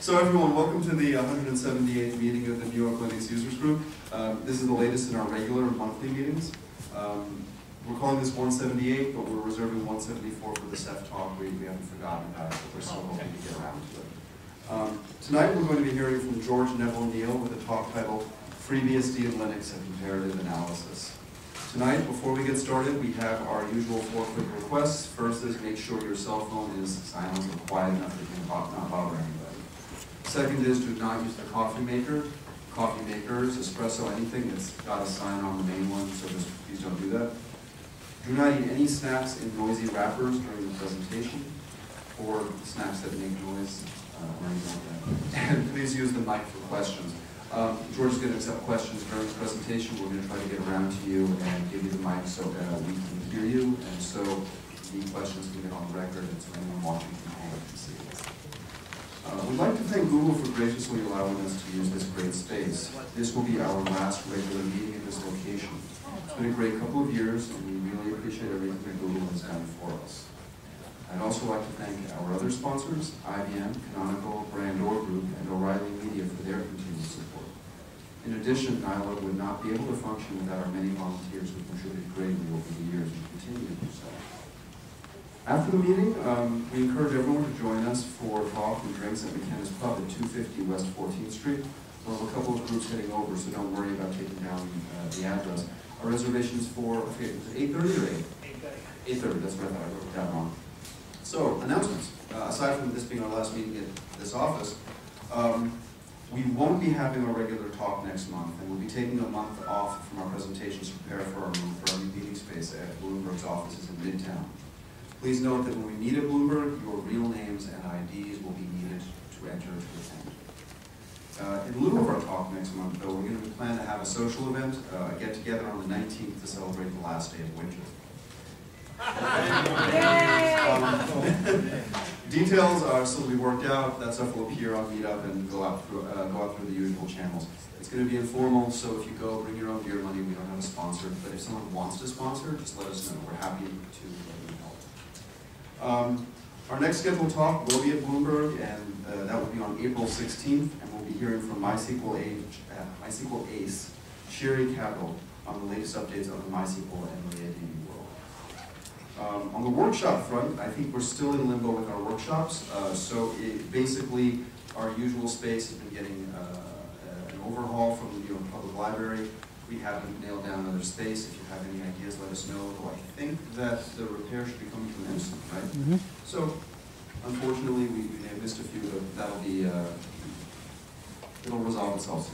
So everyone, welcome to the 178th meeting of the New York Linux Users Group. This is the latest in our regular and monthly meetings. We're calling this 178, but we're reserving 174 for the Ceph talk. We haven't forgotten that, but we're still hoping to get around to it. Tonight we're going to be hearing from George Neville-Neil with a talk titled FreeBSD and Linux and Comparative Analysis. Tonight, before we get started, we have our usual four quick requests. First is make sure your cell phone is silenced or quiet enough that it can not bother anybody. Second is do not use the coffee maker, coffee makers, espresso, anything that's got a sign on the main one, so just please don't do that. Do not eat any snacks in noisy wrappers during the presentation, or snacks that make noise or anything like that. And please use the mic for questions. George is going to accept questions during the presentation. We're going to try to get around to you and give you the mic so that we can hear you, and so the questions can get on the record, and so anyone watching can hold up and see it. We'd like to thank Google for graciously allowing us to use this great space. This will be our last regular meeting in this location. It's been a great couple of years, and we really appreciate everything that Google has done for us. I'd also like to thank our other sponsors, IBM, Canonical, Brandor Group, and O'Reilly Media for their continued support. In addition, NYLA would not be able to function without our many volunteers who contributed greatly over the years and continue to do so. After the meeting, we encourage everyone to join us for coffee and drinks at McKenna's Pub at 250 West 14th Street. We'll have a couple of groups heading over, so don't worry about taking down the address. Our reservations for 8:30 or 8? 8:30, that's what I thought, I wrote that wrong. So, announcements. Aside from this being our last meeting at this office, we won't be having our regular talk next month, and we'll be taking a month off from our presentations to prepare for our move for our new meeting space at Bloomberg's offices in Midtown. Please note that when we meet at Bloomberg, your real names and IDs will be needed to enter to attend. In lieu of our talk next month, though, we're going to plan to have a social event, a get-together on the 19th to celebrate the last day of winter. Details are still to be worked out. That stuff will appear on Meetup and go out through the usual channels. It's going to be informal, so if you go, bring your own beer money. We don't have a sponsor, but if someone wants to sponsor, just let us know. We're happy to let you help. Our next scheduled talk will be at Bloomberg, and that will be on April 16th, and we'll be hearing from MySQL Ace, Sherry Capital, on the latest updates on the MySQL and MariaDB. On the workshop front, I think we're still in limbo with our workshops, so basically our usual space has been getting an overhaul from the New York Public Library. We haven't nailed down another space. If you have any ideas, let us know. Though I think that the repair should be coming to an end, right? Mm-hmm. So, unfortunately, we may have missed a few, but that'll be, it'll resolve itself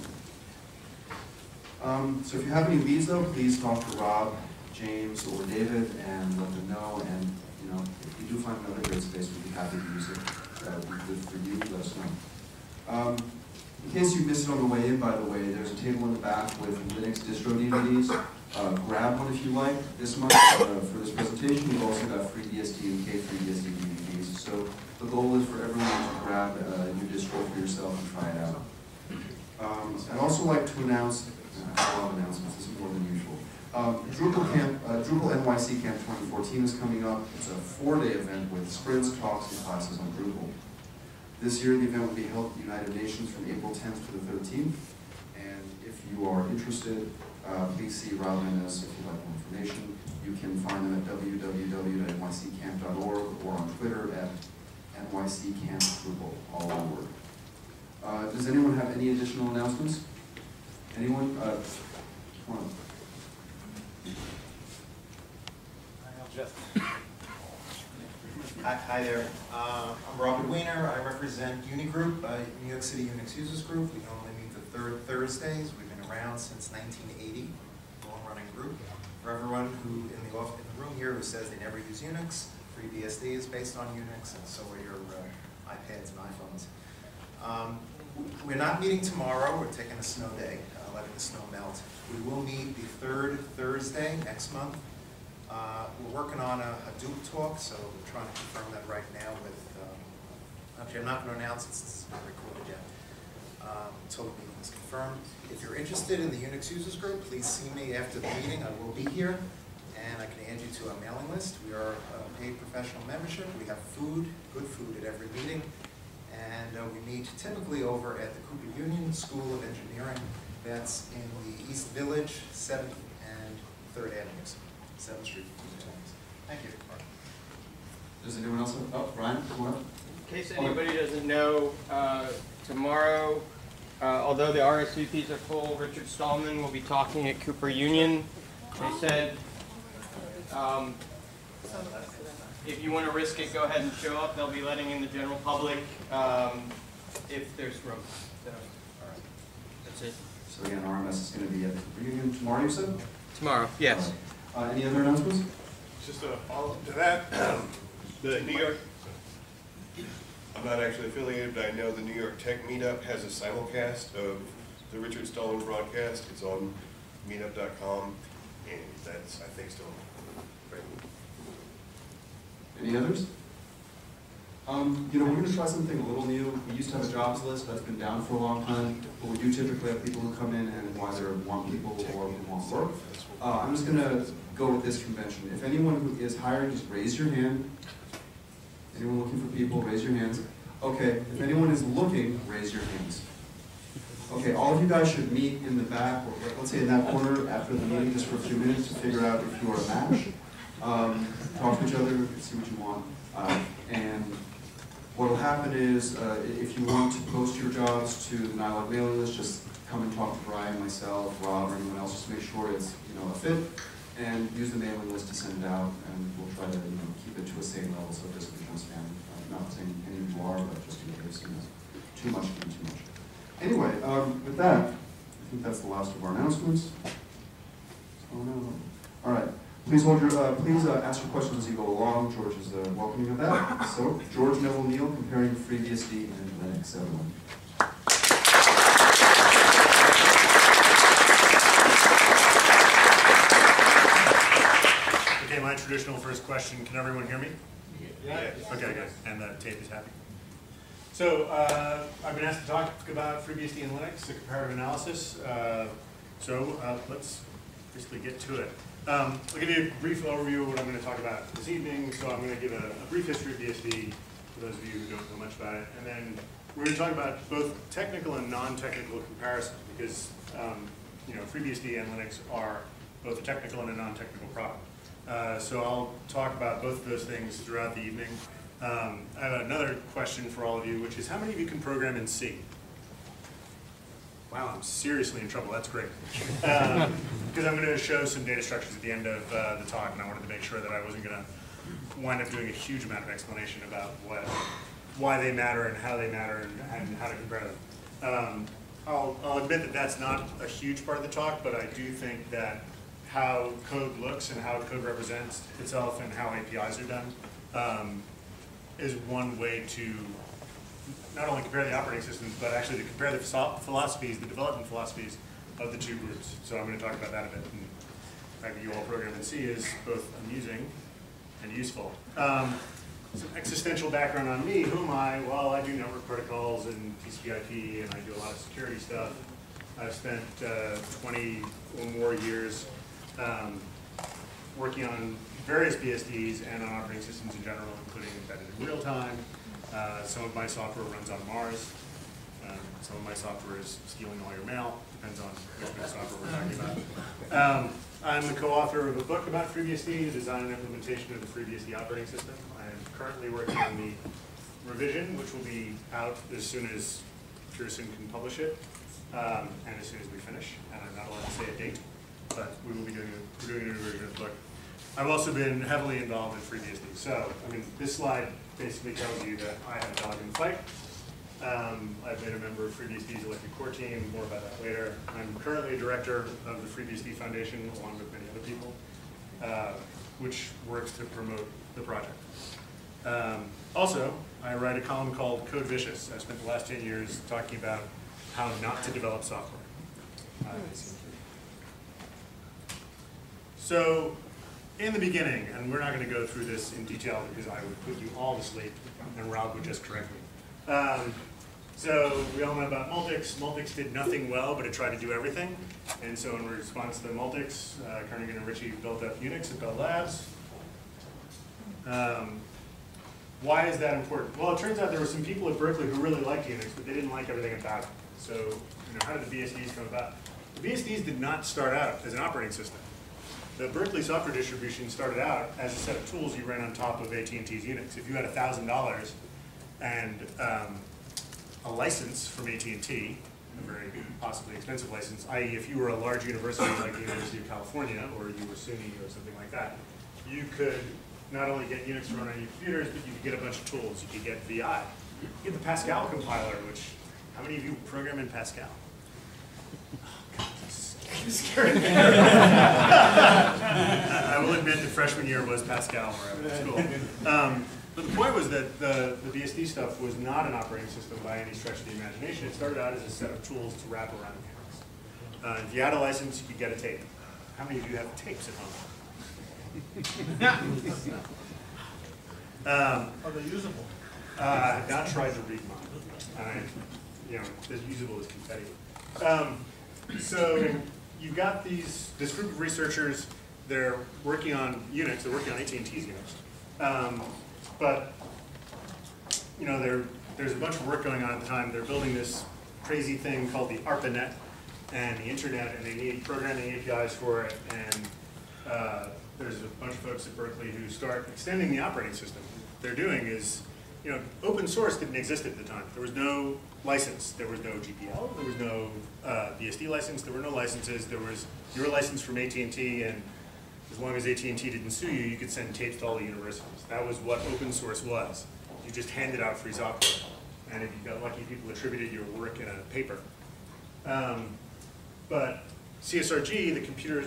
soon. So if you have any leads, though, please talk to Rob, James, or David, and let them know. And you know, if you do find another great space, we'd be happy to use it. That would be good for you. Let us know. In case you missed it on the way in, by the way, there's a table in the back with Linux distro DVDs. Grab one if you like. This month for this presentation, we've also got FreeBSD and K3BSD DVDs. So the goal is for everyone to grab a new distro for yourself and try it out. I'd also like to announce. I love announcements. This is more than usual. Drupal NYC Camp 2014 is coming up. It's a four-day event with sprints, talks, and classes on Drupal. This year, the event will be held at the United Nations from April 10th to the 13th. And if you are interested, please see Rob and us if you'd like more information. You can find them at www.nyccamp.org or on Twitter at nyccamp.drupal, all one word. Does anyone have any additional announcements? Anyone? Come on. Hi there. I'm Robert Weiner. I represent Unigroup, New York City Unix Users Group. We normally meet the third Thursdays. We've been around since 1980, long-running group. For everyone who in the room here who says they never use Unix, FreeBSD is based on Unix, and so are your iPads and iPhones. We're not meeting tomorrow. We're taking a snow day, letting the snow melt. We will meet the third Thursday next month. We're working on a Hadoop talk, so we're trying to confirm that right now with, actually I'm not going to announce it since it's not recorded yet, until the meeting is confirmed. If you're interested in the Unix Users Group, please see me after the meeting. I will be here, and I can add you to a mailing list. We are a paid professional membership. We have food, good food at every meeting, and we meet typically over at the Cooper Union School of Engineering. That's in the East Village, 7th and 3rd Avenues, 7th Street. Thank you. Does anyone else? Oh, Brian, tomorrow? In case anybody doesn't know, tomorrow, although the RSVPs are full, Richard Stallman will be talking at Cooper Union. They said, if you want to risk it, go ahead and show up. They'll be letting in the general public if there's room. So, all right. That's it. So again, RMS is going to be at the Cooper Union tomorrow, you said? Tomorrow, yes. Any other announcements? Just a follow-up to that. The New York, I'm not actually affiliated, but I know the New York Tech Meetup has a simulcast of the Richard Stallman broadcast. It's on meetup.com, and that's, I think, still right. Any others? You know, we're going to try something a little new. We used to have a jobs list that's been down for a long time, but we do typically have people who come in and either want people or want work. I'm just going to go with this convention. If anyone who is hiring, just raise your hand. Anyone looking for people, raise your hands. Okay, if anyone is looking, raise your hands. Okay, all of you guys should meet in the back, or let's say in that corner after the meeting, just for a few minutes to figure out if you are a match. Talk to each other, see what you want, and what will happen is, if you want to post your jobs to the NILOG mailing list, just come and talk to Brian, myself, Rob, or anyone else. Just make sure it's, you know, a fit, and use the mailing list to send it out, and we'll try to, you know, keep it to a same level so it doesn't become spam. Not saying any of you are, but just in case, you know, too much and too much. Anyway, with that, I think that's the last of our announcements. Oh no! All right. Please hold your, ask your questions as you go along. George is welcoming of that. So, George Neville-Neil comparing FreeBSD and Linux, everyone. Okay, my traditional first question. Can everyone hear me? Yeah. Okay, good. And the tape is happy. So, I've been asked to talk about FreeBSD and Linux, the comparative analysis. So, let's basically get to it. I'll give you a brief overview of what I'm going to talk about this evening. So I'm going to give a brief history of BSD for those of you who don't know much about it. And then we're going to talk about both technical and non-technical comparisons, because you know, FreeBSD and Linux are both a technical and a non-technical product. So I'll talk about both of those things throughout the evening. I have another question for all of you, which is how many of you can program in C? Wow, I'm seriously in trouble. That's great. Because I'm going to show some data structures at the end of the talk, and I wanted to make sure that I wasn't going to wind up doing a huge amount of explanation about what, why they matter and how they matter and how to compare them. I'll admit that that's not a huge part of the talk, but I do think that how code looks and how code represents itself and how APIs are done is one way to not only compare the operating systems, but actually to compare the philosophies, the development philosophies of the two groups. So I'm going to talk about that a bit. And the fact that you all program in C is both amusing and useful. Some existential background on me. Who am I? Well, I do network protocols and TCP/IP, and I do a lot of security stuff. I've spent 20 or more years working on various BSDs and on operating systems in general, including embedded in real time. Some of my software runs on Mars. Some of my software is stealing all your mail. Depends on which kind of software we're talking about. I'm the co-author of a book about FreeBSD, Design and Implementation of the FreeBSD Operating System. I am currently working on the revision, which will be out as soon as Pearson can publish it, and as soon as we finish. And I'm not allowed to say a date, but we will be doing a revision of the book. I've also been heavily involved in FreeBSD. So, I mean, this slide basically tells you that I have a dog in the fight. I've been a member of FreeBSD's elected core team, more about that later. I'm currently a director of the FreeBSD Foundation, along with many other people, which works to promote the project. Also, I write a column called Code Vicious. I spent the last 10 years talking about how not to develop software. So, in the beginning, and we're not going to go through this in detail because I would put you all to sleep and Rob would just correct me. So we all know about Multics. Multics did nothing well, but it tried to do everything. And so in response to Multics, Kernigan and Ritchie built up Unix at Bell Labs. Why is that important? Well, it turns out there were some people at Berkeley who really liked Unix, but they didn't like everything about it. So, how did the BSDs come about? The BSDs did not start out as an operating system. The Berkeley software distribution started out as a set of tools you ran on top of AT&T's Unix. If you had $1,000 and a license from AT&T, a very possibly expensive license, i.e. if you were a large university like the University of California, or you were SUNY or something like that, you could not only get Unix to run on your computers, but you could get a bunch of tools. You could get VI. You could get the Pascal compiler, which, how many of you program in Pascal? Oh, God, this is scary. I will admit the freshman year was Pascal where I was at school. But the point was that the BSD stuff was not an operating system by any stretch of the imagination. It started out as a set of tools to wrap around Unix. If you had a license, you could get a tape. How many of you have tapes at home? Are they usable? I've not tried to read mine. As usable as confetti. So you've got this group of researchers. They're working on Unix. They're working on AT&T's Unix. But there's a bunch of work going on at the time. They're building this crazy thing called the ARPANET and the internet, and they need programming APIs for it. And there's a bunch of folks at Berkeley who start extending the operating system. What they're doing is, open source didn't exist at the time. There was no license. There was no GPL. There was no BSD license. There were no licenses. There was your license from AT&T, and as long as AT&T didn't sue you, you could send tapes to all the universities. That was what open source was. You just handed out free software. And if you got lucky, people attributed your work in a paper. But CSRG, the Computer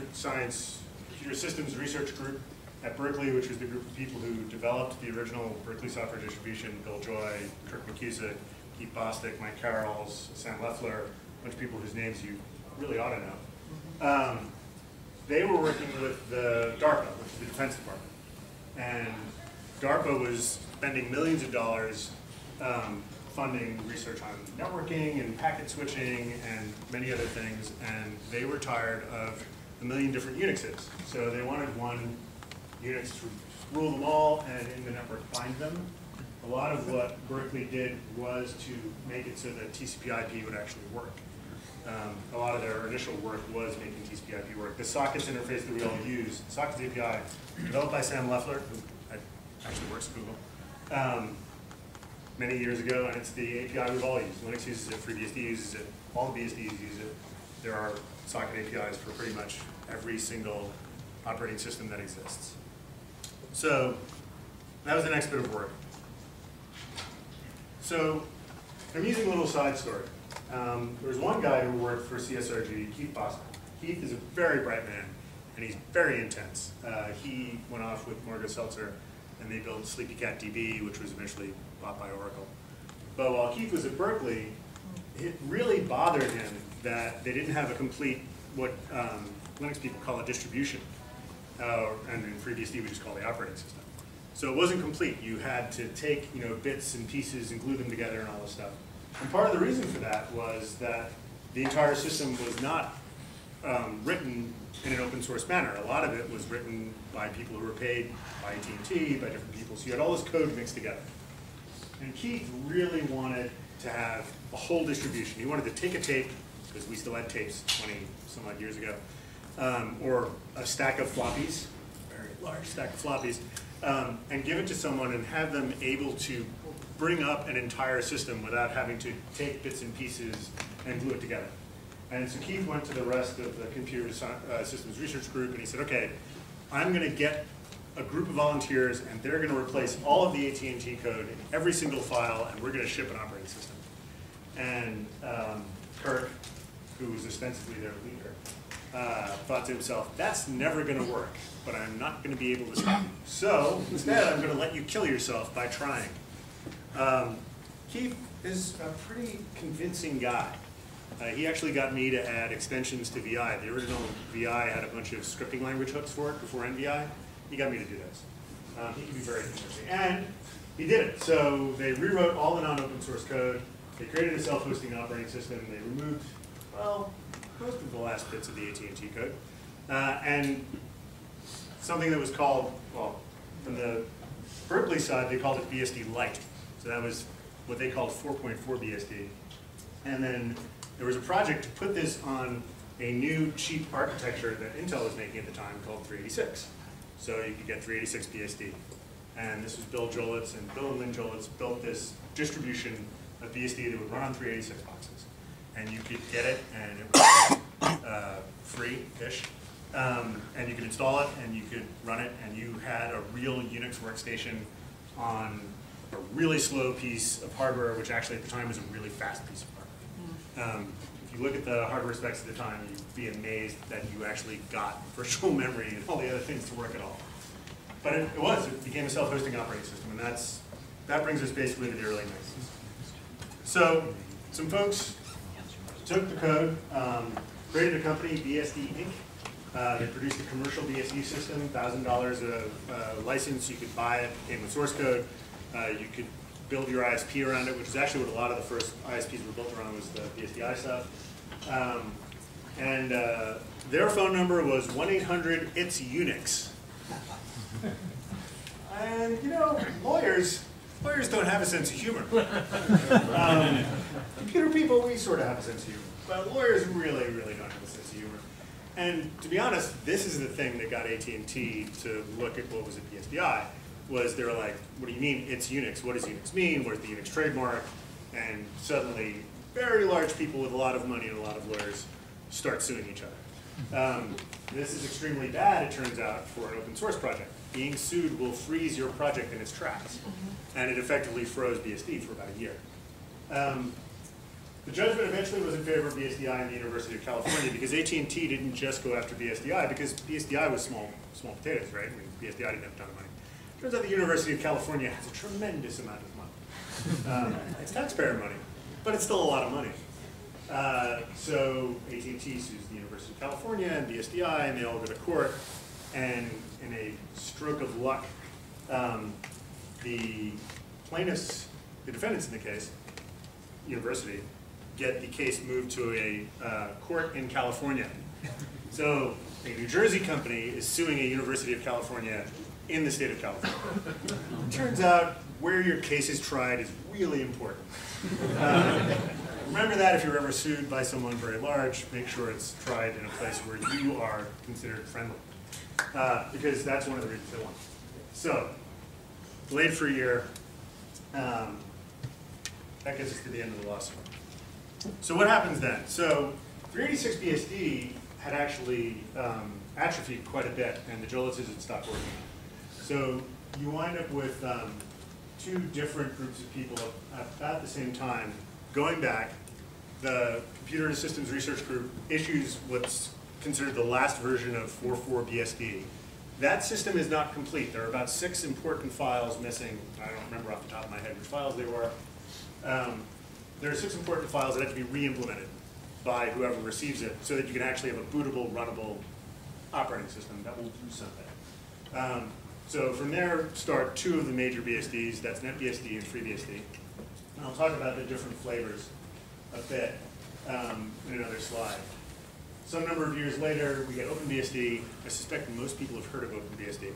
Systems Research Group at Berkeley, which was the group of people who developed the original Berkeley software distribution, Bill Joy, Kirk McKusick, Keith Bostic, Mike Carrolls, Sam Leffler, a bunch of people whose names you really ought to know. They were working with the DARPA, which is the Defense Department. And DARPA was spending millions of dollars funding research on networking and packet switching and many other things, and they were tired of a million different Unixes. So they wanted one Unix to rule them all and in the network bind them. A lot of what Berkeley did was to make it so that TCP/IP would actually work. A lot of their initial work was making TCP/IP work. The sockets interface that we all use, sockets API, developed by Sam Leffler, who actually works at Google, many years ago, and it's the API we've all used. Linux uses it, FreeBSD uses it, all the BSDs use it. There are socket APIs for pretty much every single operating system that exists. So that was the next bit of work. So I'm using a little side story. There was one guy who worked for CSRG, Keith Bostic. Keith is a very bright man, and he's very intense. He went off with Morgan Seltzer, and they built SleepyCatDB, which was eventually bought by Oracle. But while Keith was at Berkeley, it really bothered him that they didn't have a complete, what Linux people call a distribution, and in FreeBSD we just call the operating system. So it wasn't complete. You had to take bits and pieces and glue them together and all this stuff. And part of the reason for that was that the entire system was not written in an open source manner. A lot of it was written by people who were paid by AT&T, by different people. So you had all this code mixed together. And Keith really wanted to have a whole distribution. He wanted to take a tape, because we still had tapes 20-some-odd years ago, or a stack of floppies, a very large stack of floppies, and give it to someone and have them able to bring up an entire system without having to take bits and pieces and glue it together. And so Keith went to the rest of the Computer Systems Research Group, and he said, okay, I'm going to get a group of volunteers, and they're going to replace all of the AT&T code in every single file, and we're going to ship an operating system. And Kirk, who was ostensibly their leader, thought to himself, that's never going to work, but I'm not going to be able to stop you. So instead, I'm going to let you kill yourself by trying. Keith is a pretty convincing guy. He actually got me to add extensions to VI. The original VI had a bunch of scripting language hooks for it before NVI. He got me to do this. He can be very interesting. And he did it. So they rewrote all the non-open source code. They created a self-hosting operating system. They removed, well, most of the last bits of the AT&T code. And something that was called, well, from the Berkeley side, they called it BSD Lite. So that was what they called 4.4 BSD. And then there was a project to put this on a new cheap architecture that Intel was making at the time called 386. So you could get 386 BSD. And this was Bill Jolitz, and Bill and Lynn Jolitz built this distribution of BSD that would run on 386 boxes. And you could get it, and it was free-ish. And you could install it, and you could run it, and you had a real Unix workstation on a really slow piece of hardware, which actually at the time was a really fast piece of hardware. If you look at the hardware specs at the time, you'd be amazed that you actually got virtual memory and all the other things to work at all. But it became a self-hosting operating system, and that brings us basically to the early 90s. So some folks took the code, created a company, BSD Inc. They produced a commercial BSD system, $1,000 a license. You could buy it, it came with source code. You could build your ISP around it, which is actually what a lot of the first ISPs were built around, was the BSDI stuff. And their phone number was 1-800-ITS-UNIX. And, you know, lawyers don't have a sense of humor. Computer people, we sort of have a sense of humor. But lawyers really, really don't have a sense of humor. And to be honest, this is the thing that got AT&T to look at what was at BSDI, was they were like, what do you mean it's Unix? What does Unix mean? Where's the Unix trademark? And suddenly, very large people with a lot of money and a lot of lawyers start suing each other. This is extremely bad, it turns out, for an open source project. Being sued will freeze your project in its tracks. And it effectively froze BSD for about a year. The judgment eventually was in favor of BSDI and the University of California, because AT&T didn't just go after BSDI, because BSDI was small potatoes, right? I mean, BSDI didn't have a ton of money. Turns out the University of California has a tremendous amount of money. It's taxpayer money, but it's still a lot of money. So AT&T sues the University of California and BSDI, and they all go to court. And in a stroke of luck, the defendants in the case, university, get the case moved to a court in California. So a New Jersey company is suing a University of California in the state of California. Turns out where your case is tried is really important. Remember that if you're ever sued by someone very large, make sure it's tried in a place where you are considered friendly, because that's one of the reasons they won. So, delayed for a year. That gets us to the end of the lawsuit. So what happens then? So 386BSD had actually atrophied quite a bit, and the Jolitzes had stopped working. So you wind up with two different groups of people at about the same time going back. The Computer and Systems Research Group issues what's considered the last version of 4.4 BSD. That system is not complete. There are about 6 important files missing. I don't remember off the top of my head which files they were. There are 6 important files that have to be re-implemented by whoever receives it, so that you can actually have a bootable, runnable operating system that will do something. So from there start 2 of the major BSDs, that's NetBSD and FreeBSD. And I'll talk about the different flavors a bit in another slide. Some number of years later, we get OpenBSD. I suspect most people have heard of OpenBSD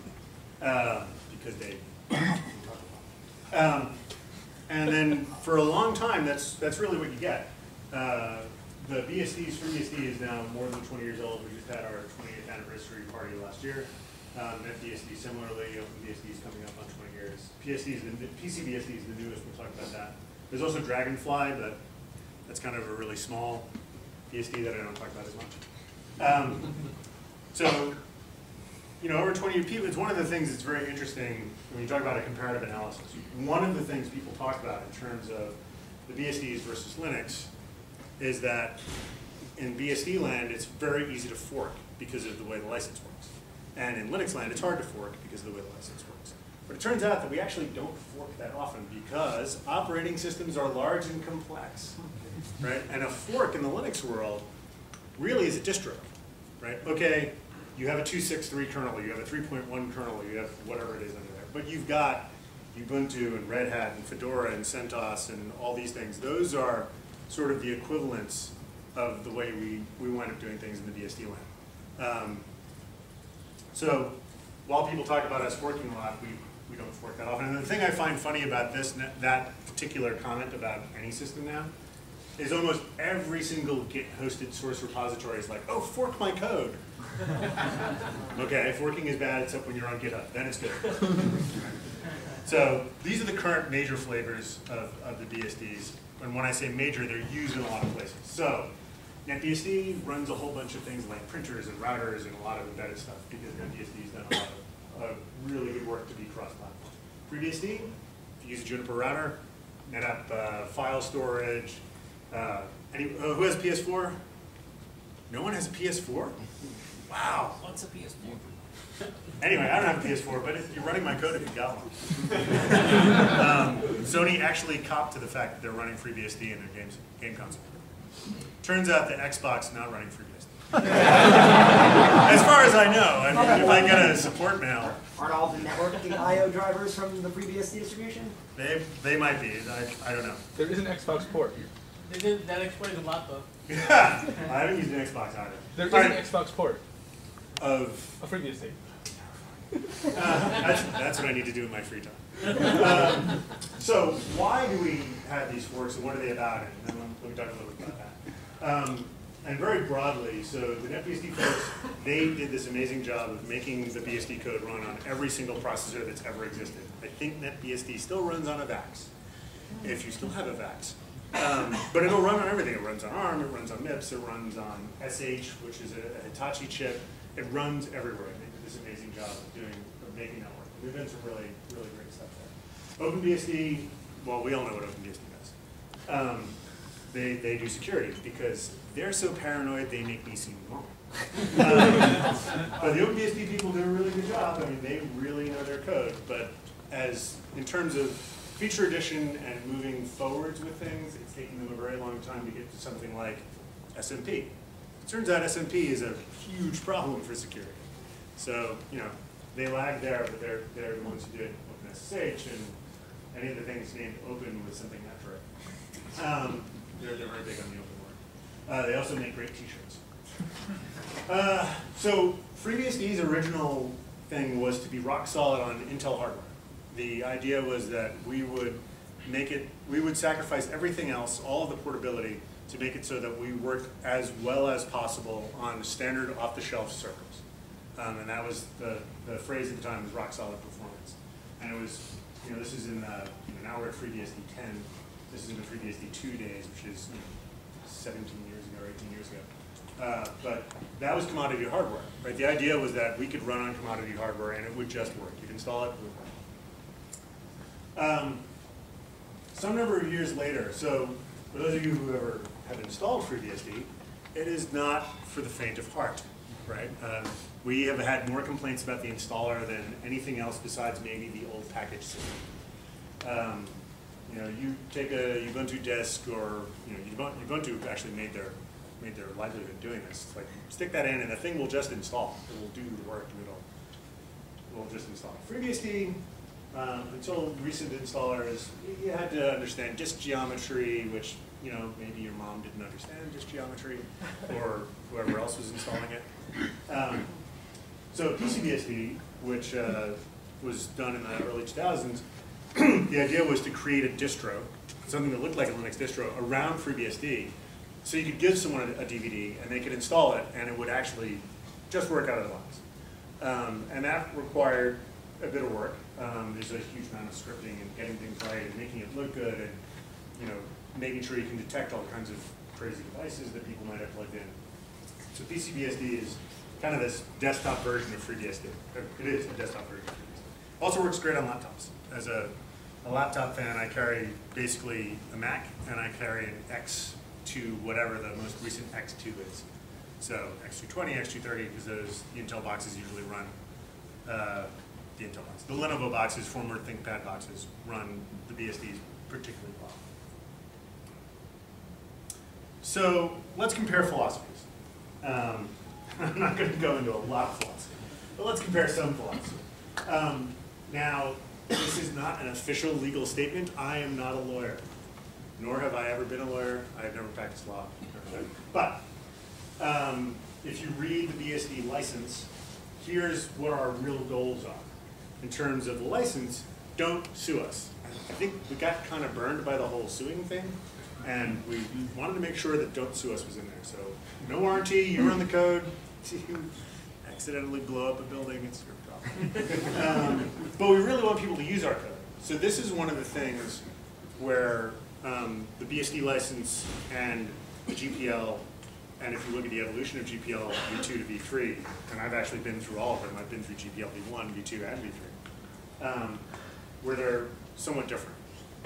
because they talk about it. And then for a long time, that's really what you get. The BSDs, FreeBSD is now more than 20 years old. We just had our 20th anniversary party last year. NetBSD similarly, OpenBSD is coming up on 20 years. PCBSD is the newest, we'll talk about that. There's also DragonFly, but that's kind of a really small BSD that I don't talk about as much. So, you know, over 20 years, it's one of the things that's very interesting when you talk about a comparative analysis. One of the things people talk about in terms of the BSDs versus Linux is that in BSD land, it's very easy to fork because of the way the license works. And in Linux land, it's hard to fork because of the way the license works. But it turns out that we actually don't fork that often because operating systems are large and complex, right? And a fork in the Linux world really is a distro, right? Okay, you have a 2.6.3 kernel, you have a 3.1 kernel, you have whatever it is under there. But you've got Ubuntu and Red Hat and Fedora and CentOS and all these things. Those are sort of the equivalents of the way we wind up doing things in the BSD land. So while people talk about us forking a lot, we we don't fork that often. And the thing I find funny about this, that particular comment about any system now, is almost every single Git hosted source repository is like, oh, fork my code. Okay, forking is bad except when you're on GitHub, then it's good. So these are the current major flavors of the BSDs. And when I say major, they're used in a lot of places. So NetBSD runs a whole bunch of things like printers and routers and a lot of embedded stuff because NetBSD's done a lot of really good work to be cross-platform. FreeBSD, if you use a Juniper router, NetApp file storage. Who has PS4? No one has a PS4? Wow. What's a PS4? Anyway, I don't have a PS4, but if you're running my code if you got one. Sony actually copped to the fact that they're running FreeBSD in their game console. Turns out that Xbox is not running FreeBSD. As far as I know, if I get a support mail. Aren't all the networking I.O. drivers from the FreeBSD distribution? They might be. I don't know. There is an Xbox port. That explains a lot, though. Yeah, I haven't used an Xbox either. There is an Xbox port. Of? A FreeBSD. That's what I need to do in my free time. So why do we have these forks, and what are they about? And then let me talk a little bit about that. And very broadly, so the NetBSD folks, they did this amazing job of making the BSD code run on every single processor that's ever existed. I think NetBSD still runs on a VAX, if you still have a VAX. But it'll run on everything. It runs on ARM, it runs on MIPS, it runs on SH, which is a Hitachi chip. It runs everywhere. They did this amazing job of making that work. We've done some really, really great stuff there. OpenBSD, well, we all know what OpenBSD does. They do security because they're so paranoid they make me seem normal. But the OpenBSD people do a really good job. I mean, they really know their code. But in terms of feature addition and moving forwards with things, it's taken them a very long time to get to something like SMP. It turns out SMP is a huge problem for security. So, you know, they lag there, but they're the ones who did OpenSSH and any of the things named open with something after it. They're very big on the open word. They also make great t-shirts. So FreeBSD's original thing was to be rock solid on Intel hardware. The idea was that we would sacrifice everything else, all of the portability, to make it so that we worked as well as possible on standard off-the-shelf circuits. And that was the phrase at the time was rock solid performance. And it was, you know, this is in the, now we're at FreeBSD 10, this is in the FreeBSD 2 days, which is 17 years ago or 18 years ago. But that was commodity hardware, right? The idea was that we could run on commodity hardware and it would just work. You'd install it, it would work. Some number of years later, so for those of you who ever have installed FreeBSD, it is not for the faint of heart, right? We have had more complaints about the installer than anything else besides maybe the old package system. You know, you take a Ubuntu disk, or Ubuntu actually made their livelihood doing this. It's like stick that in, and the thing will just install. It will do the work, and it will just install. FreeBSD. Until recent installers, you had to understand disk geometry, which, you know, maybe your mom didn't understand disk geometry, or whoever else was installing it. So PCBSD, which was done in the early 2000s, the idea was to create a distro, something that looked like a Linux distro, around FreeBSD, so you could give someone a DVD, and they could install it, and it would actually just work out of the box. And that required a bit of work. There's a huge amount of scripting and getting things right and making it look good and, you know, making sure you can detect all kinds of crazy devices that people might have plugged in. So PCBSD is kind of this desktop version of FreeBSD. It is a desktop version of FreeBSD. Also works great on laptops. As a laptop fan, I carry basically a Mac and I carry an X2, whatever the most recent X2 is. So X220, X230, because those the Intel boxes usually run. The Intel box. The Lenovo boxes, former ThinkPad boxes, run the BSDs particularly well. So let's compare philosophies. I'm not going to go into a lot of philosophy, but let's compare some philosophy. Now, this is not an official legal statement. I am not a lawyer, nor have I ever been a lawyer. I have never practiced law. But if you read the BSD license, here's what our real goals are. in terms of the license, don't sue us. I think we got kind of burned by the whole suing thing, and we wanted to make sure that don't sue us was in there. So no warranty, you run the code, you accidentally blow up a building, it's your problem. But we really want people to use our code. So this is one of the things where the BSD license and the GPL, and if you look at the evolution of GPL, V2 to V3, and I've actually been through all of them, I've been through GPL V1, V2, and V3, where they're somewhat different.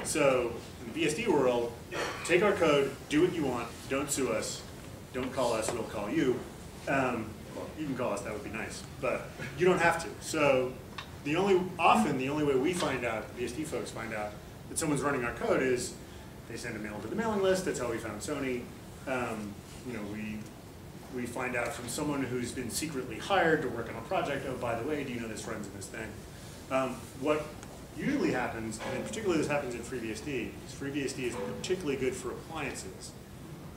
So in the BSD world, take our code, do what you want, don't sue us, don't call us, we'll call you. Well, you can call us, that would be nice, but you don't have to. So the only, often the only way we find out, BSD folks find out, that someone's running our code is they send a mail to the mailing list. That's how we found Sony. You know, we find out from someone who's been secretly hired to work on a project. Oh, by the way, do you know this runs in this thing? What usually happens, and particularly this happens in FreeBSD, is FreeBSD is particularly good for appliances.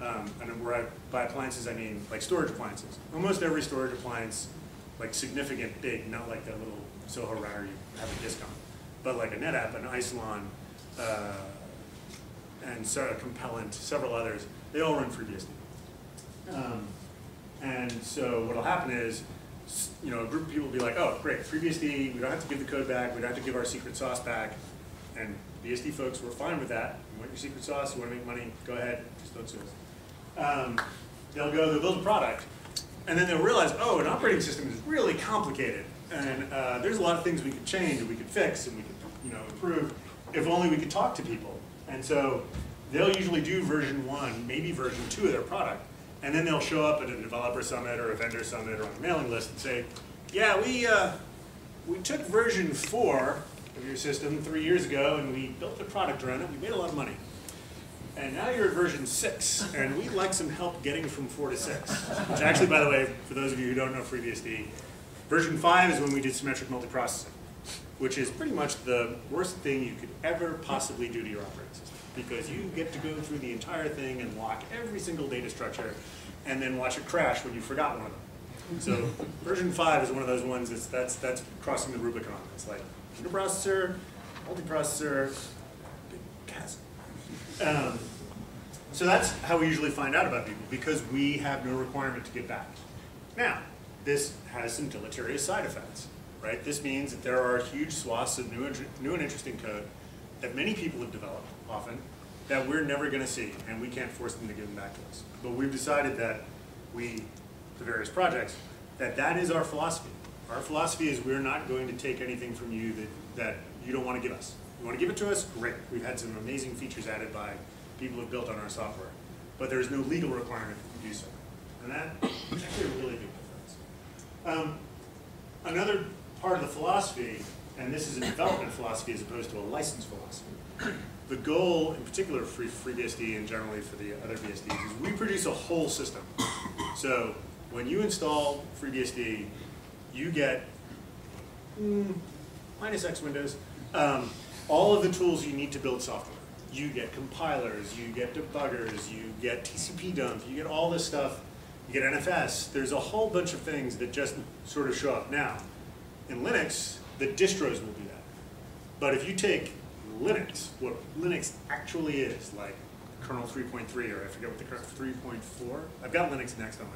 And where by appliances I mean like storage appliances. Almost every storage appliance, like significant big, not like that little Soho router you have a disk on, but like a NetApp, an Isilon, and Sarah Compellent, several others, they all run FreeBSD. And so what'll happen is, you know, a group of people will be like, oh, great, FreeBSD, we don't have to give the code back, we don't have to give our secret sauce back, and BSD folks were fine with that. You want your secret sauce, you want to make money, go ahead, just don't sue us. They'll go, they'll build a product, and then they'll realize, oh, an operating system is really complicated, and there's a lot of things we could change, and we could fix, and we could, you know, improve, if only we could talk to people. And so they'll usually do version 1, maybe version 2 of their product, and then they'll show up at a developer summit or a vendor summit or on a mailing list and say, yeah, we took version 4 of your system 3 years ago and we built a product around it, we made a lot of money. And now you're at version 6 and we'd like some help getting from 4 to 6. Which actually, by the way, for those of you who don't know FreeBSD, version 5 is when we did symmetric multiprocessing, which is pretty much the worst thing you could ever possibly do to your operating system, because you get to go through the entire thing and lock every single data structure and then watch it crash when you forgot one of them. So version 5 is one of those ones that's crossing the Rubicon. It's like interprocessor, multiprocessor, big chasm. So that's how we usually find out about people, because we have no requirement to get back. Now, this has some deleterious side effects, right? This means that there are huge swaths of new and interesting code that many people have developed, often, that we're never going to see, and we can't force them to give them back to us. But we've decided that we, the various projects, that is our philosophy. Our philosophy is we're not going to take anything from you that you don't want to give us. You want to give it to us? Great. We've had some amazing features added by people who have built on our software. But there's no legal requirement to do so. And that is actually a really big difference. Another part of the philosophy, and this is a development philosophy as opposed to a license philosophy, the goal, in particular for FreeBSD and generally for the other BSDs, is we produce a whole system. So when you install FreeBSD, you get minus X Windows, all of the tools you need to build software. You get compilers, you get debuggers, you get TCP dump, you get all this stuff, you get NFS. There's a whole bunch of things that just sort of show up. Now, in Linux, the distros will do that. But if you take Linux, what Linux actually is, like kernel 3.3, or I forget what the current 3.4. I've got Linux next on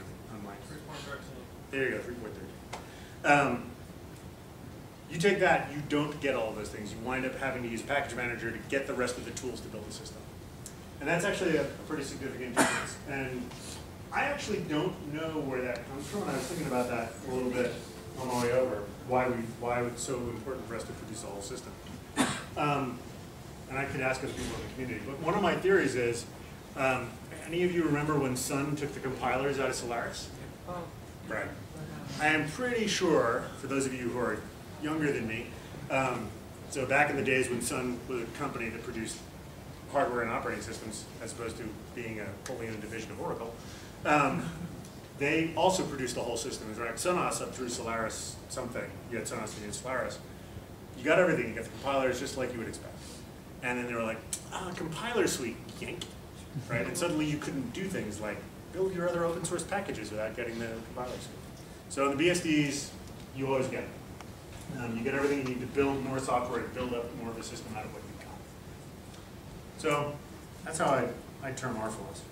my 3.3. There you go, 3.3. You take that, you don't get all of those things. You wind up having to use Package Manager to get the rest of the tools to build a system. And that's actually a pretty significant difference. And I actually don't know where that comes from. I was thinking about that a little bit on the way over, why it's so important for us to produce a whole system. And I could ask other people in the community, but one of my theories is, any of you remember when Sun took the compilers out of Solaris? Oh. Right. I am pretty sure, for those of you who are younger than me, so back in the days when Sun was a company that produced hardware and operating systems, as opposed to being a fully owned division of Oracle, they also produced a whole system. It was like Sunos up through Solaris something. You had Sunos and you had Solaris. You got everything, you got the compilers just like you would expect. And then they were like, ah, compiler suite, yank. Right? And suddenly you couldn't do things like build your other open source packages without getting the compiler suite. So in the BSDs, you always get it. You get everything you need to build more software to build up more of a system out of what you've got. So that's how I term our philosophy.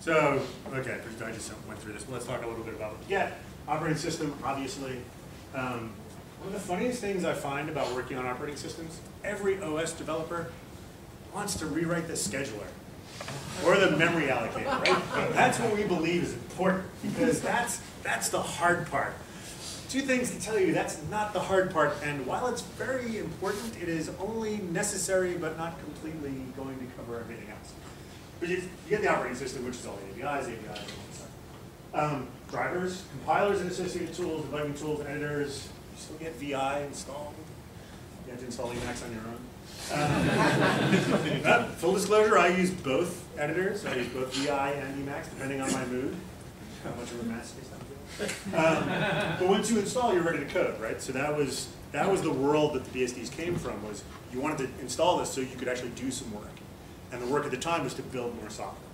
So, okay, I just went through this. Let's talk a little bit about what you get. Operating system, obviously. One of the funniest things I find about working on operating systems, every OS developer wants to rewrite the scheduler or the memory allocator, right? That's what we believe is important, because that's the hard part. Two things to tell you, that's not the hard part, and while it's very important, it is only necessary but not completely going to cover everything else. But you get the operating system, which is all the APIs and all that stuff. Drivers, compilers and associated tools, debugging tools, editors. You still get VI installed. You have to install Emacs on your own. Full disclosure, I use both editors. I use both VI and Emacs, depending on my mood. How much of a masterpiece I'm doing. But once you install, you're ready to code, right? So that was the world that the BSDs came from, was you wanted to install this so you could actually do some work. And the work at the time was to build more software.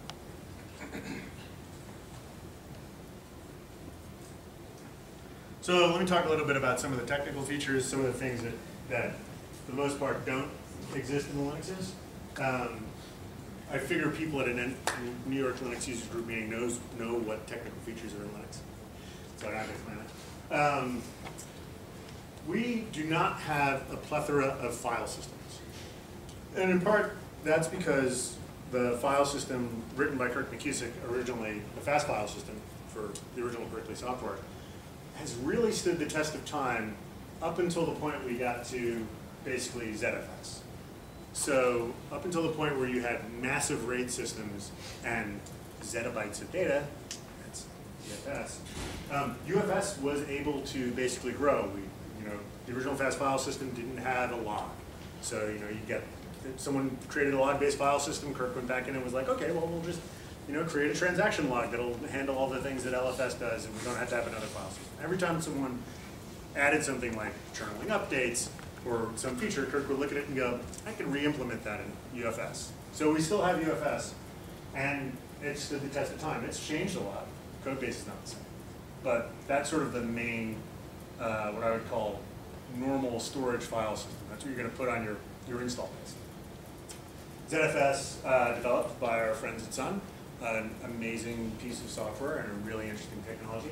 So let me talk a little bit about some of the technical features, some of the things that for the most part don't exist in the Linuxes. I figure people at a New York Linux Users Group meeting know what technical features are in Linux, so I don't have to explain that. We do not have a plethora of file systems, and in part that's because the file system written by Kirk McKusick originally, the fast file system for the original Berkeley software, has really stood the test of time up until the point we got to basically ZFS. So up until the point where you had massive RAID systems and zettabytes of data, that's ZFS, UFS was able to basically grow. The original fast file system didn't have a log. So someone created a log-based file system, Kirk went back in and was like, okay, well, we'll just create a transaction log that'll handle all the things that LFS does, and we don't have to have another file system. Every time someone added something like journaling updates or some feature, Kirk would look at it and go, I can re-implement that in UFS. So we still have UFS, and it's stood the test of time. It's changed a lot. Code base is not the same. But that's sort of the main, what I would call, normal storage file system. That's what you're going to put on your install base. ZFS, developed by our friends at Sun, an amazing piece of software and a really interesting technology.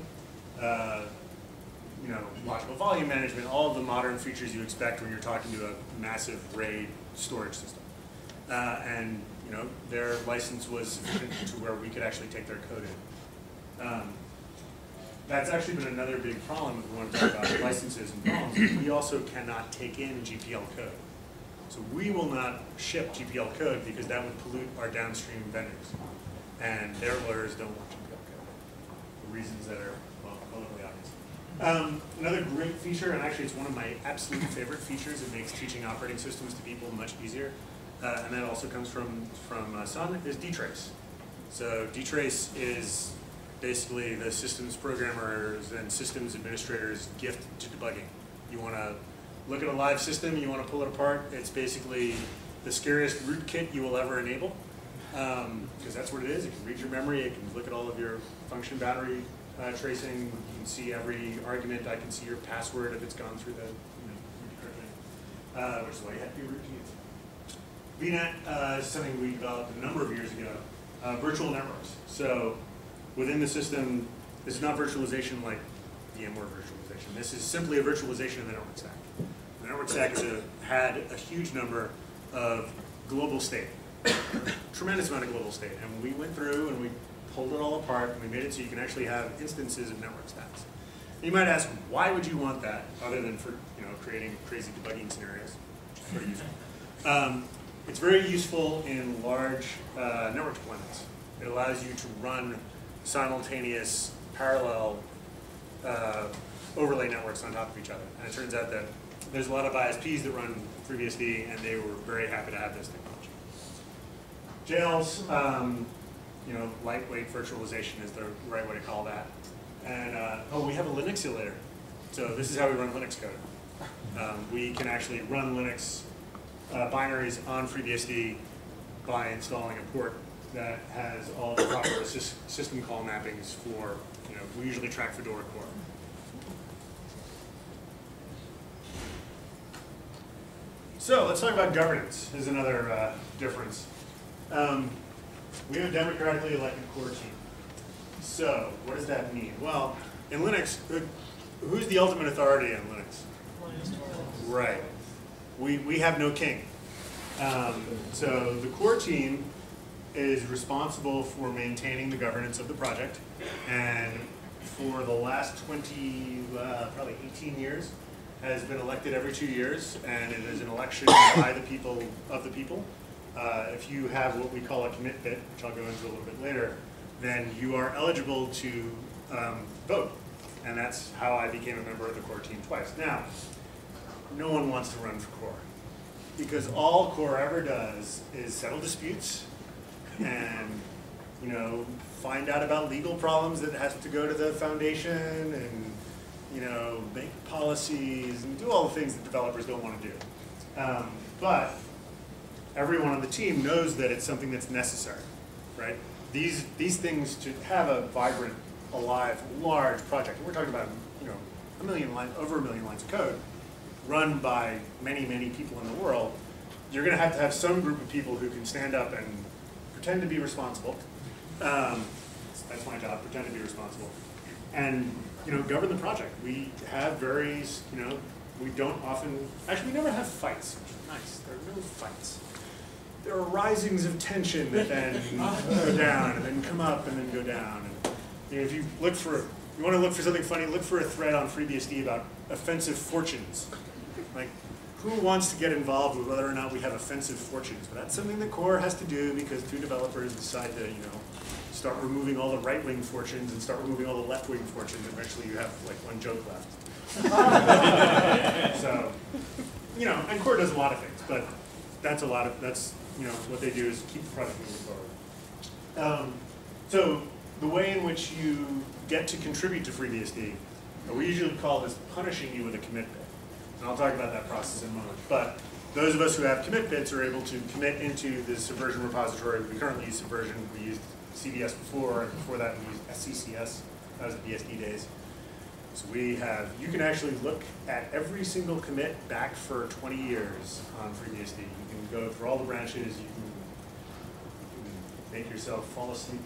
Logical volume management, all of the modern features you expect when you're talking to a massive RAID storage system. And their license was sufficient to where we could actually take their code in. That's actually been another big problem if we want to talk about licenses and problems. We also cannot take in GPL code. So we will not ship GPL code because that would pollute our downstream vendors. And their lawyers don't want GPL code for reasons that are publicly obvious. Another great feature, and actually it's one of my absolute favorite features, it makes teaching operating systems to people much easier, and that also comes from Sun, is dtrace. So dtrace is basically the systems programmers and systems administrators' gift to debugging. You want to look at a live system, you want to pull it apart, it's basically the scariest rootkit you will ever enable. Because that's what it is. It can read your memory, it can look at all of your function boundary tracing, you can see every argument, I can see your password if it's gone through the encryption, which is why you have to be rootkey. VNet is something we developed a number of years ago, virtual networks. So within the system, this is not virtualization like VMware virtualization. This is simply a virtualization of the network stack. The network stack had a huge number of global state. Tremendous amount of global state, and we went through and we pulled it all apart and we made it so you can actually have instances of network stacks. And you might ask, why would you want that other than for creating crazy debugging scenarios? Which is pretty useful. It's very useful in large network deployments. It allows you to run simultaneous, parallel overlay networks on top of each other. And it turns out that there's a lot of ISPs that run FreeBSD, and they were very happy to have this thing. Jails, lightweight virtualization is the right way to call that. And we have a Linux emulator. So this is how we run Linux code. We can actually run Linux binaries on FreeBSD by installing a port that has all the proper system call mappings for, we usually track Fedora core. So let's talk about governance is another difference. We have a democratically elected core team. So what does that mean? Well, in Linux, who's the ultimate authority in Linux? Right. We have no king. So the core team is responsible for maintaining the governance of the project. And for the last 18 years, has been elected every 2 years, and it is an election by the people of the people. If you have what we call a commit bit, which I'll go into a little bit later, then you are eligible to vote. And that's how I became a member of the core team twice. Now, no one wants to run for core, because all core ever does is settle disputes and find out about legal problems that has to go to the foundation, and make policies and do all the things that developers don't want to do. But everyone on the team knows that it's something that's necessary, right? These things to have a vibrant, alive, large project. And we're talking about over a million lines of code, run by many, many people in the world. You're going to have some group of people who can stand up and pretend to be responsible. That's my job. Pretend to be responsible, and govern the project. We have various, we don't often, actually we never have fights, which is nice. There are no fights. There are risings of tension that then go down and then come up and then go down. And, if you look for, you want to look for something funny, look for a thread on FreeBSD about offensive fortunes. Like, who wants to get involved with whether or not we have offensive fortunes? But that's something the core has to do, because two developers decide to, start removing all the right-wing fortunes and start removing all the left-wing fortunes, and eventually you have like one joke left. So, and core does a lot of things, but that's what they do is keep the product moving forward. So the way in which you get to contribute to FreeBSD, we usually call this punishing you with a commit bit, and I'll talk about that process in a moment. But those of us who have commit bits are able to commit into the Subversion repository. We currently use Subversion. We used CVS before, and before that we used SCCS. That was the BSD days. So we have, you can actually look at every single commit back for 20 years on FreeBSD. You can go through all the branches. You can make yourself fall asleep.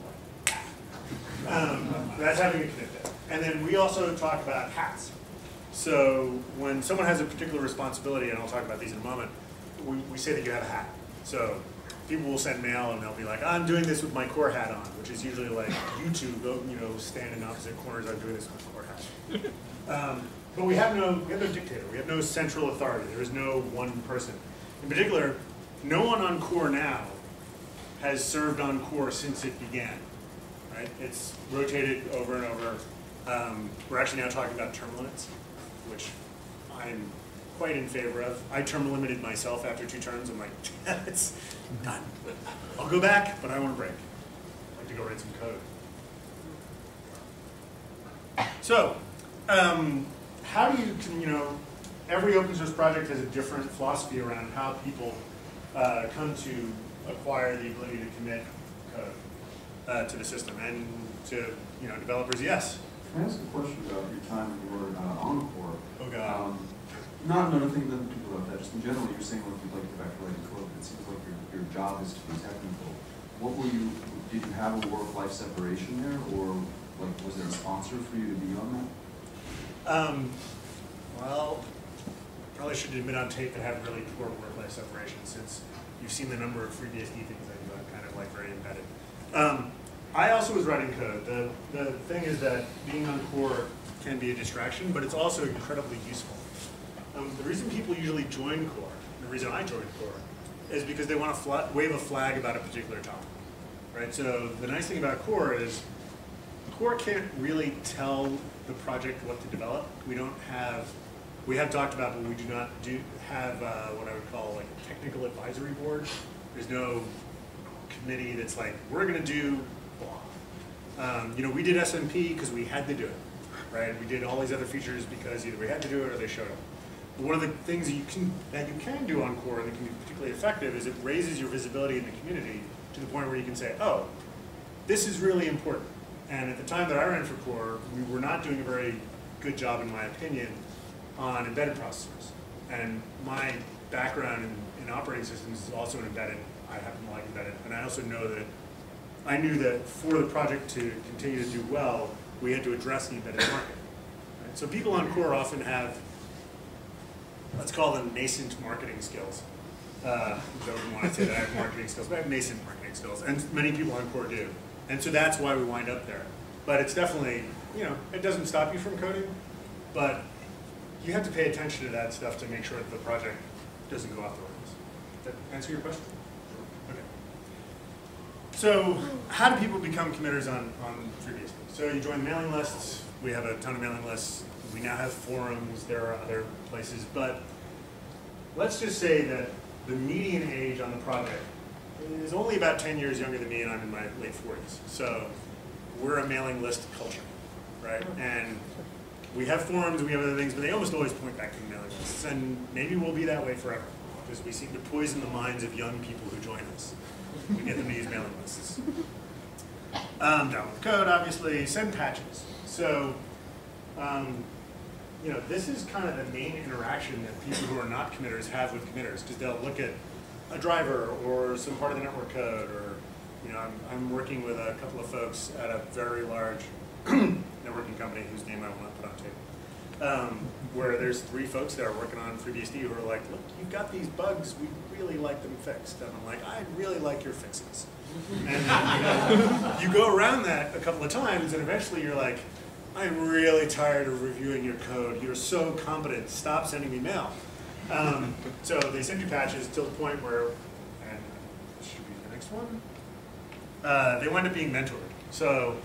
That's having a commit bit. And then we also talk about hats. So when someone has a particular responsibility, and I'll talk about these in a moment, we say that you have a hat. So people will send mail and they'll be like, I'm doing this with my core hat on, which is usually like, you two go, stand in opposite corners, I'm doing this with my core hat. But we have no dictator, we have no central authority, there is no one person. In particular, no one on core now has served on core since it began, right? It's rotated over and over. We're actually now talking about term limits, which I'm quite in favor of. I term limited myself after 2 terms. I'm like, it's done. I'll go back, but I want a break. I'd like to go write some code. So, how do you, every open source project has a different philosophy around how people come to acquire the ability to commit code to the system, and to, developers, yes? Can I ask a question about your time when you were on core? Oh, God. Not another thing that people about that, just in general, you're saying, well, if you'd like to go back to writing code, it seems like your job is to be technical. What were you, did you have a work-life separation there, or like, was there a sponsor for you to be on that? Well, probably should admit on tape that I have really poor work-life separation, since you've seen the number of FreeBSD things I do, I'm kind of like very embedded. I also was writing code. The thing is that being on core can be a distraction, but it's also incredibly useful. The reason people usually join core, the reason I joined core, is because they want to wave a flag about a particular topic, right? So the nice thing about core is core can't really tell the project what to develop. We don't have, we have talked about, but we do not have what I would call like a technical advisory board. There's no committee that's like, we're going to do blah. We did SMP because we had to do it, right? We did all these other features because either we had to do it or they showed up. One of the things that you can do on core, and that can be particularly effective, is it raises your visibility in the community to the point where you can say, oh, this is really important. And at the time that I ran for core, we were not doing a very good job, in my opinion, on embedded processors. And my background in operating systems is also an embedded. I happen to like embedded. And I also know that I knew that for the project to continue to do well, we had to address the embedded market. Right? So people on core often have, let's call them nascent marketing skills. I don't want to say that I have marketing skills, but I have nascent marketing skills. And many people on core do. And so that's why we wind up there. But it's definitely, you know, it doesn't stop you from coding, but you have to pay attention to that stuff to make sure that the project doesn't go off the rails. Does that answer your question? Okay. So how do people become committers on FreeBSD? So you join the mailing lists. We have a ton of mailing lists. We now have forums. There are other places. But let's just say that the median age on the project is only about 10 years younger than me, and I'm in my late 40s. So we're a mailing list culture, right? And we have forums, we have other things, but they almost always point back to the mailing lists. And maybe we'll be that way forever, because we seem to poison the minds of young people who join us. We get them to use mailing lists. Download code, obviously. Send patches. So, you know, this is kind of the main interaction that people who are not committers have with committers, because they'll look at a driver or some part of the network code, or, you know, I'm working with a couple of folks at a very large networking company whose name I will not put on tape, where there's three folks that are working on FreeBSD who are like, look, you've got these bugs, we'd really like them fixed. And I'm like, I'd really like your fixes. And then, you know, you go around that a couple of times, and eventually you're like, I'm really tired of reviewing your code. You're so competent. Stop sending me mail. So they send you patches till the point where, and this should be the next one, they wind up being mentored. So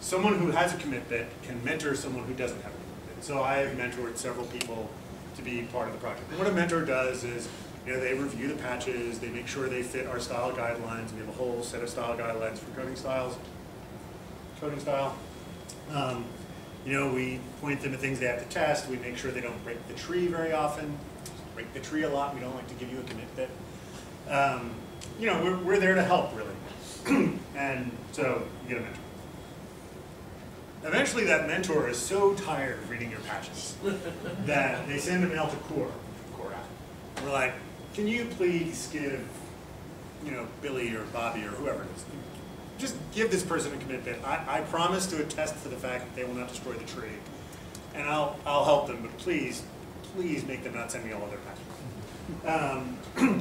someone who has a commit bit can mentor someone who doesn't have a commit bit. So I have mentored several people to be part of the project. And what a mentor does is, you know, they review the patches, they make sure they fit our style guidelines. We have a whole set of style guidelines for coding styles, coding style. You know, we point them to things they have to test. We make sure they don't break the tree very often. Break the tree a lot. We don't like to give you a commit bit. You know, we're there to help, really. And so you get a mentor. Eventually, that mentor is so tired of reading your patches that they send a mail to core app. We're like, can you please give, you know, Billy or Bobby or whoever it is, just give this person a commit bit. I promise to attest for the fact that they will not destroy the tree, and I'll help them, but please, please make them not send me all of their patches.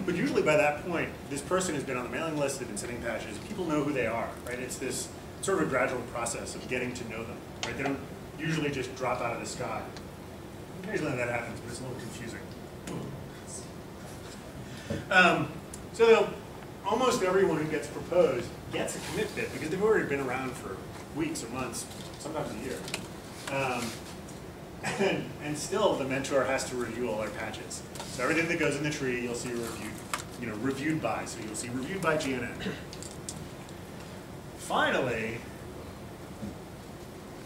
But usually by that point, this person has been on the mailing list, they've been sending patches, people know who they are, right? It's this sort of a gradual process of getting to know them, right? They don't usually just drop out of the sky. Occasionally that happens, but it's a little confusing. So almost everyone who gets proposed gets a commit bit, because they've already been around for weeks or months, sometimes a year. And still, the mentor has to review all their patches. So everything that goes in the tree, you'll see reviewed, you know, reviewed by. So you'll see reviewed by GNN. Finally,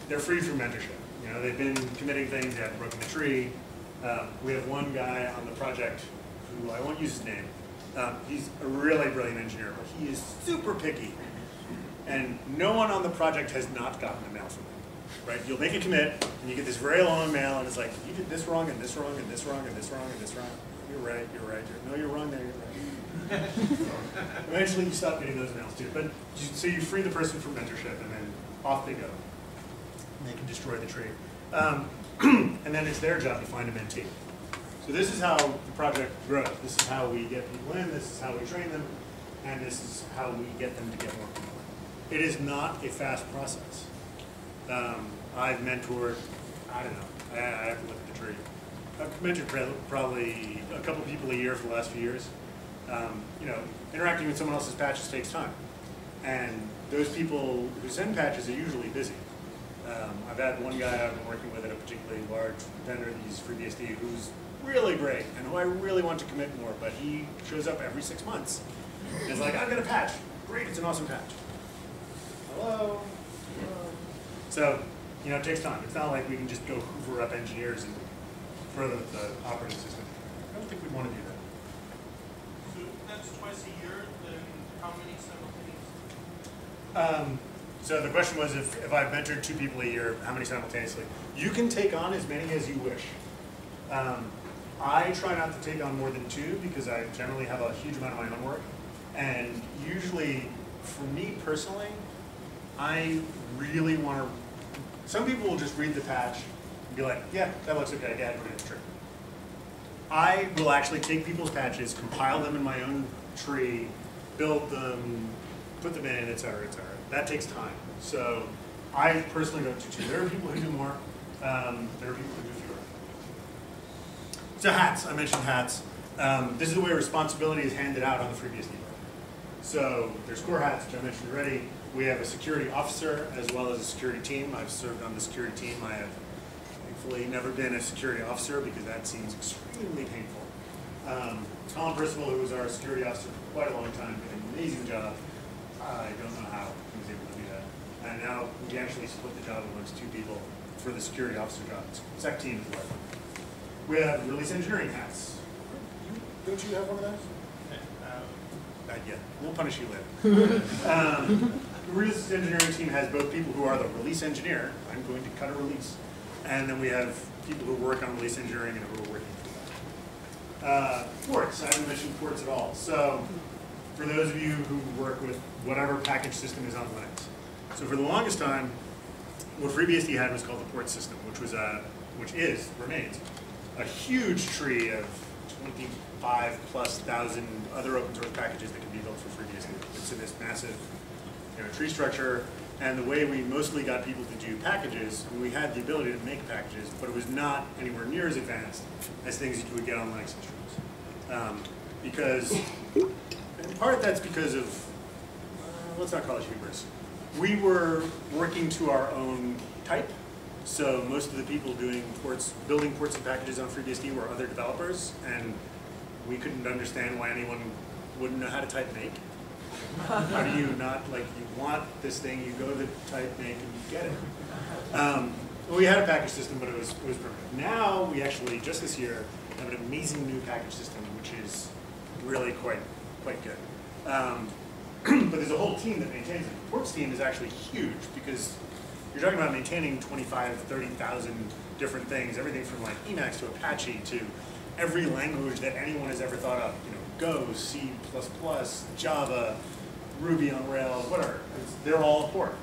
they're free from mentorship. You know, they've been committing things, they haven't broken the tree. We have one guy on the project who I won't use his name. He's a really brilliant engineer, but he is super picky. And no one on the project has not gotten a mail from him. Right? You'll make a commit, and you get this very long mail, and it's like, you did this wrong, and this wrong, and this wrong, and this wrong, and this wrong. You're right, you're right. No, you're wrong there, you're right. Eventually, you stop getting those mails, too. But, so you free the person from mentorship, and then off they go. And they can destroy the tree. And then it's their job to find a mentee. So this is how the project grows. This is how we get people in, this is how we train them, and this is how we get them to get more people in. It is not a fast process. I've mentored, I don't know, I have to look at the tree. I've mentored probably a couple people a year for the last few years. You know, interacting with someone else's patches takes time. And those people who send patches are usually busy. I've had one guy I've been working with at a particularly large vendor that uses FreeBSD who's really great and who I really want to commit more, but he shows up every 6 months. And it's like, I've got a patch. Great, it's an awesome patch. Hello? So, you know, it takes time. It's not like we can just go hoover up engineers and further the operating system. I don't think we'd want to do that. So that's twice a year, then how many simultaneously? So the question was, if I've mentored two people a year, how many simultaneously? You can take on as many as you wish. I try not to take on more than two because I generally have a huge amount of my own work. And usually, for me personally, I really want to, some people will just read the patch and be like, yeah, that looks okay, yeah, it's true. I will actually take people's patches, compile them in my own tree, build them, put them in, et cetera, et cetera. That takes time. So I personally don't do two. There are people who do more. There are people who do fewer. So hats, I mentioned hats. This is the way responsibility is handed out on the FreeBSD. So there's core hats, which I mentioned already. We have a security officer as well as a security team. I've served on the security team. I have thankfully never been a security officer because that seems extremely painful. Tom Percival, who was our security officer for quite a long time, did an amazing job. I don't know how he was able to do that. And now we actually split the job amongst two people for the security officer job. It's a tech team as well. We have release engineering hats. Don't you have one of those? Not yet. We'll punish you later. The release engineering team has both people who are the release engineer, I'm going to cut a release, and then we have people who work on release engineering and who are working for that. Ports, I haven't mentioned ports at all. So for those of you who work with whatever package system is on Linux. So for the longest time, what FreeBSD had was called the port system, which was remains a huge tree of 25,000+ other open source packages that can be built for FreeBSD. It's in this massive tree structure, and the way we mostly got people to do packages, we had the ability to make packages, but it was not anywhere near as advanced as things that you would get on Linux instruments. And part of that's because of, let's not call it hubris. We were working to our own type, so most of the people doing ports, building ports and packages on FreeBSD were other developers, and we couldn't understand why anyone wouldn't know how to type make. How do you not, like, you want this thing, you go to type make and you get it. We had a package system, but it was perfect. Now we actually, just this year, have an amazing new package system, which is really quite good. But there's a whole team that maintains it. The ports team is actually huge because you're talking about maintaining 25,000, 30,000 different things, everything from like Emacs to Apache to every language that anyone has ever thought of, Go, C++, Java, Ruby on Rails, whatever. They're all a port.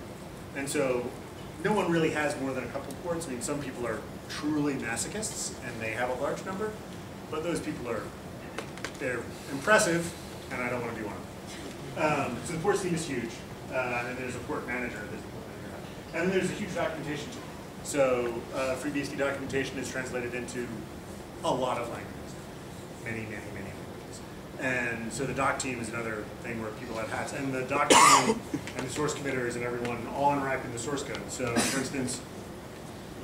And so no one really has more than a couple of ports. I mean, some people are truly masochists and they have a large number, but those people are, they're impressive, and I don't want to be one of them. So the ports team is huge, and there's a port manager. And then there's a huge documentation team. So FreeBSD documentation is translated into a lot of languages, many languages. And so the doc team is another thing where people have hats. And the doc team and the source committers and everyone all interact in the source code. So for instance,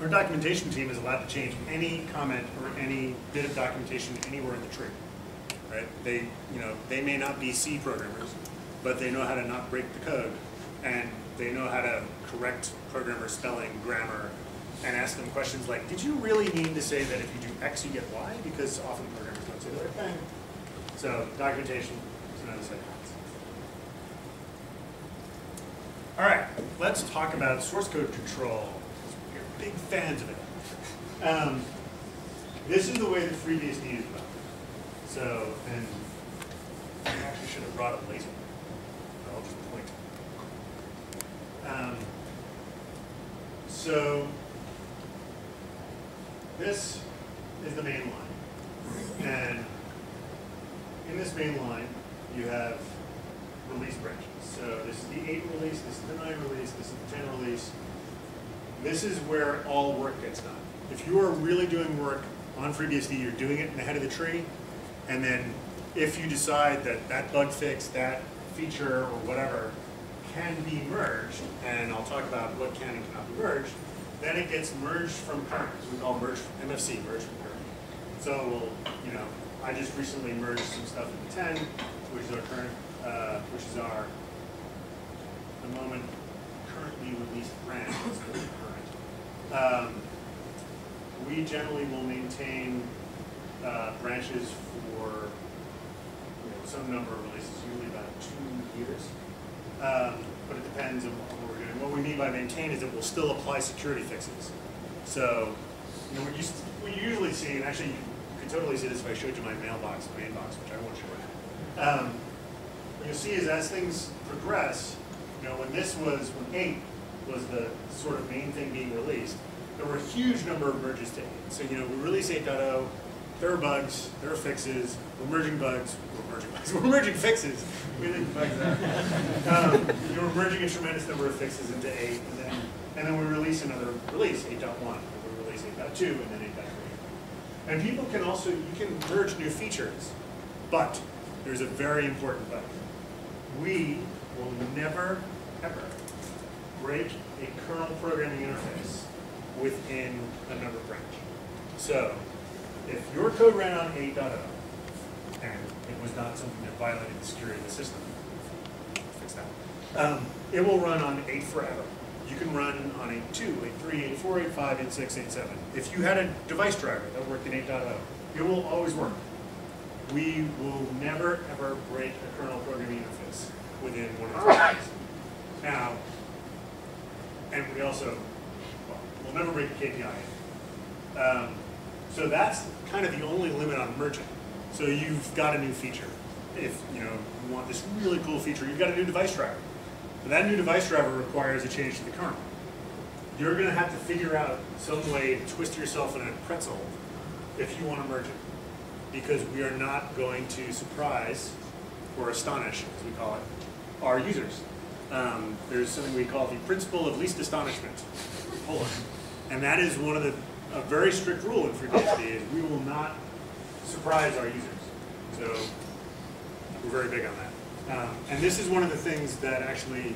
our documentation team is allowed to change any comment or any bit of documentation anywhere in the tree, right? They, they may not be C programmers, but they know how to not break the code, and they know how to correct programmer spelling, grammar, and ask them questions like, did you really mean to say that if you do X, you get Y? Because often programmers don't say the right thing. So documentation is another set of hats. All right, let's talk about source code control. We're big fans of it. This is the way that FreeBSD is built. So, and I actually should have brought a laser. I'll just point. So this is the main line, and in this main line, you have release branches. So this is the 8 release, this is the 9 release, this is the 10 release. This is where all work gets done. If you are really doing work on FreeBSD, you're doing it in the head of the tree, and then if you decide that that bug fix, that feature, or whatever, can be merged, and I'll talk about what can and cannot be merged, then it gets merged from current. We call merge MFC, merge from current. So we'll, I just recently merged some stuff in the 10, which is our current, which is our, at the moment, currently released branch. We generally will maintain branches for some number of releases, usually about 2 years. But it depends on what we're doing. What we mean by maintain is that we'll still apply security fixes. So, we usually see, and actually could totally see this if I showed you my mailbox, my inbox, which I won't show you. What you'll see is as things progress, you know, when 8 was the sort of main thing being released, there were a huge number of merges to 8. So, you know, we release 8.0, there are bugs, there are fixes, we're merging bugs, we're merging fixes. We didn't bug that. You know, we're merging a tremendous number of fixes into 8, and then we release another release, 8.1. We release 8.2, and then 8.3. And people can also, you can merge new features, but there's a very important but. We will never, ever break a kernel programming interface within another branch. So, if your code ran on 8.0, and it was not something that violated the security of the system, fix that, it will run on 8 forever. You can run on 8.2, 8.3, 8.4, 8.5, 8.6, 8.7. If you had a device driver that worked in 8.0, it will always work. We will never, ever break a kernel programming interface within one of those things. Now, and we also, well, we'll never break a KPI. So that's kind of the only limit on merging. So you've got a new feature. If you know you want this really cool feature, you've got a new device driver. But that new device driver requires a change to the kernel. You're going to have to figure out some way to twist yourself in a pretzel if you want to merge it. Because we are not going to surprise, or astonish, as we call it, our users. There's something we call the principle of least astonishment, and that is one of the a very strict rule in FreeBSD is we will not surprise our users. So we're very big on that. And this is one of the things that actually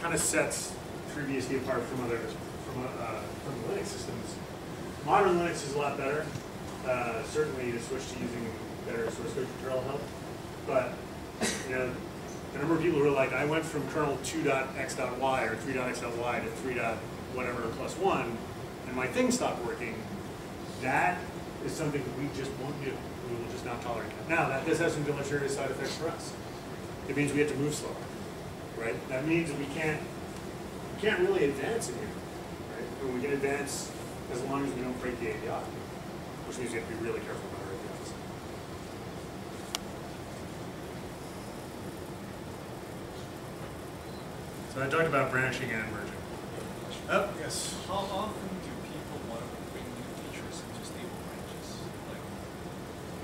kind of sets FreeBSD apart from other from Linux systems. Modern Linux is a lot better. Certainly, to switch to using better source code control help, but you know, a number of people who are like, I went from kernel 2.x.y or 3.x.y to 3.whatever+1, and my thing stopped working. That is something we just won't do. We will just not tolerate that. Now, this has some deleterious side effects for us. It means we have to move slower, right? That means we can't really advance in here, right? And we can advance as long as we don't break the API. Which means you have to be really careful about our APIs. So I talked about branching and merging. Oh, yes. How often do people want to bring new features and just stable branches?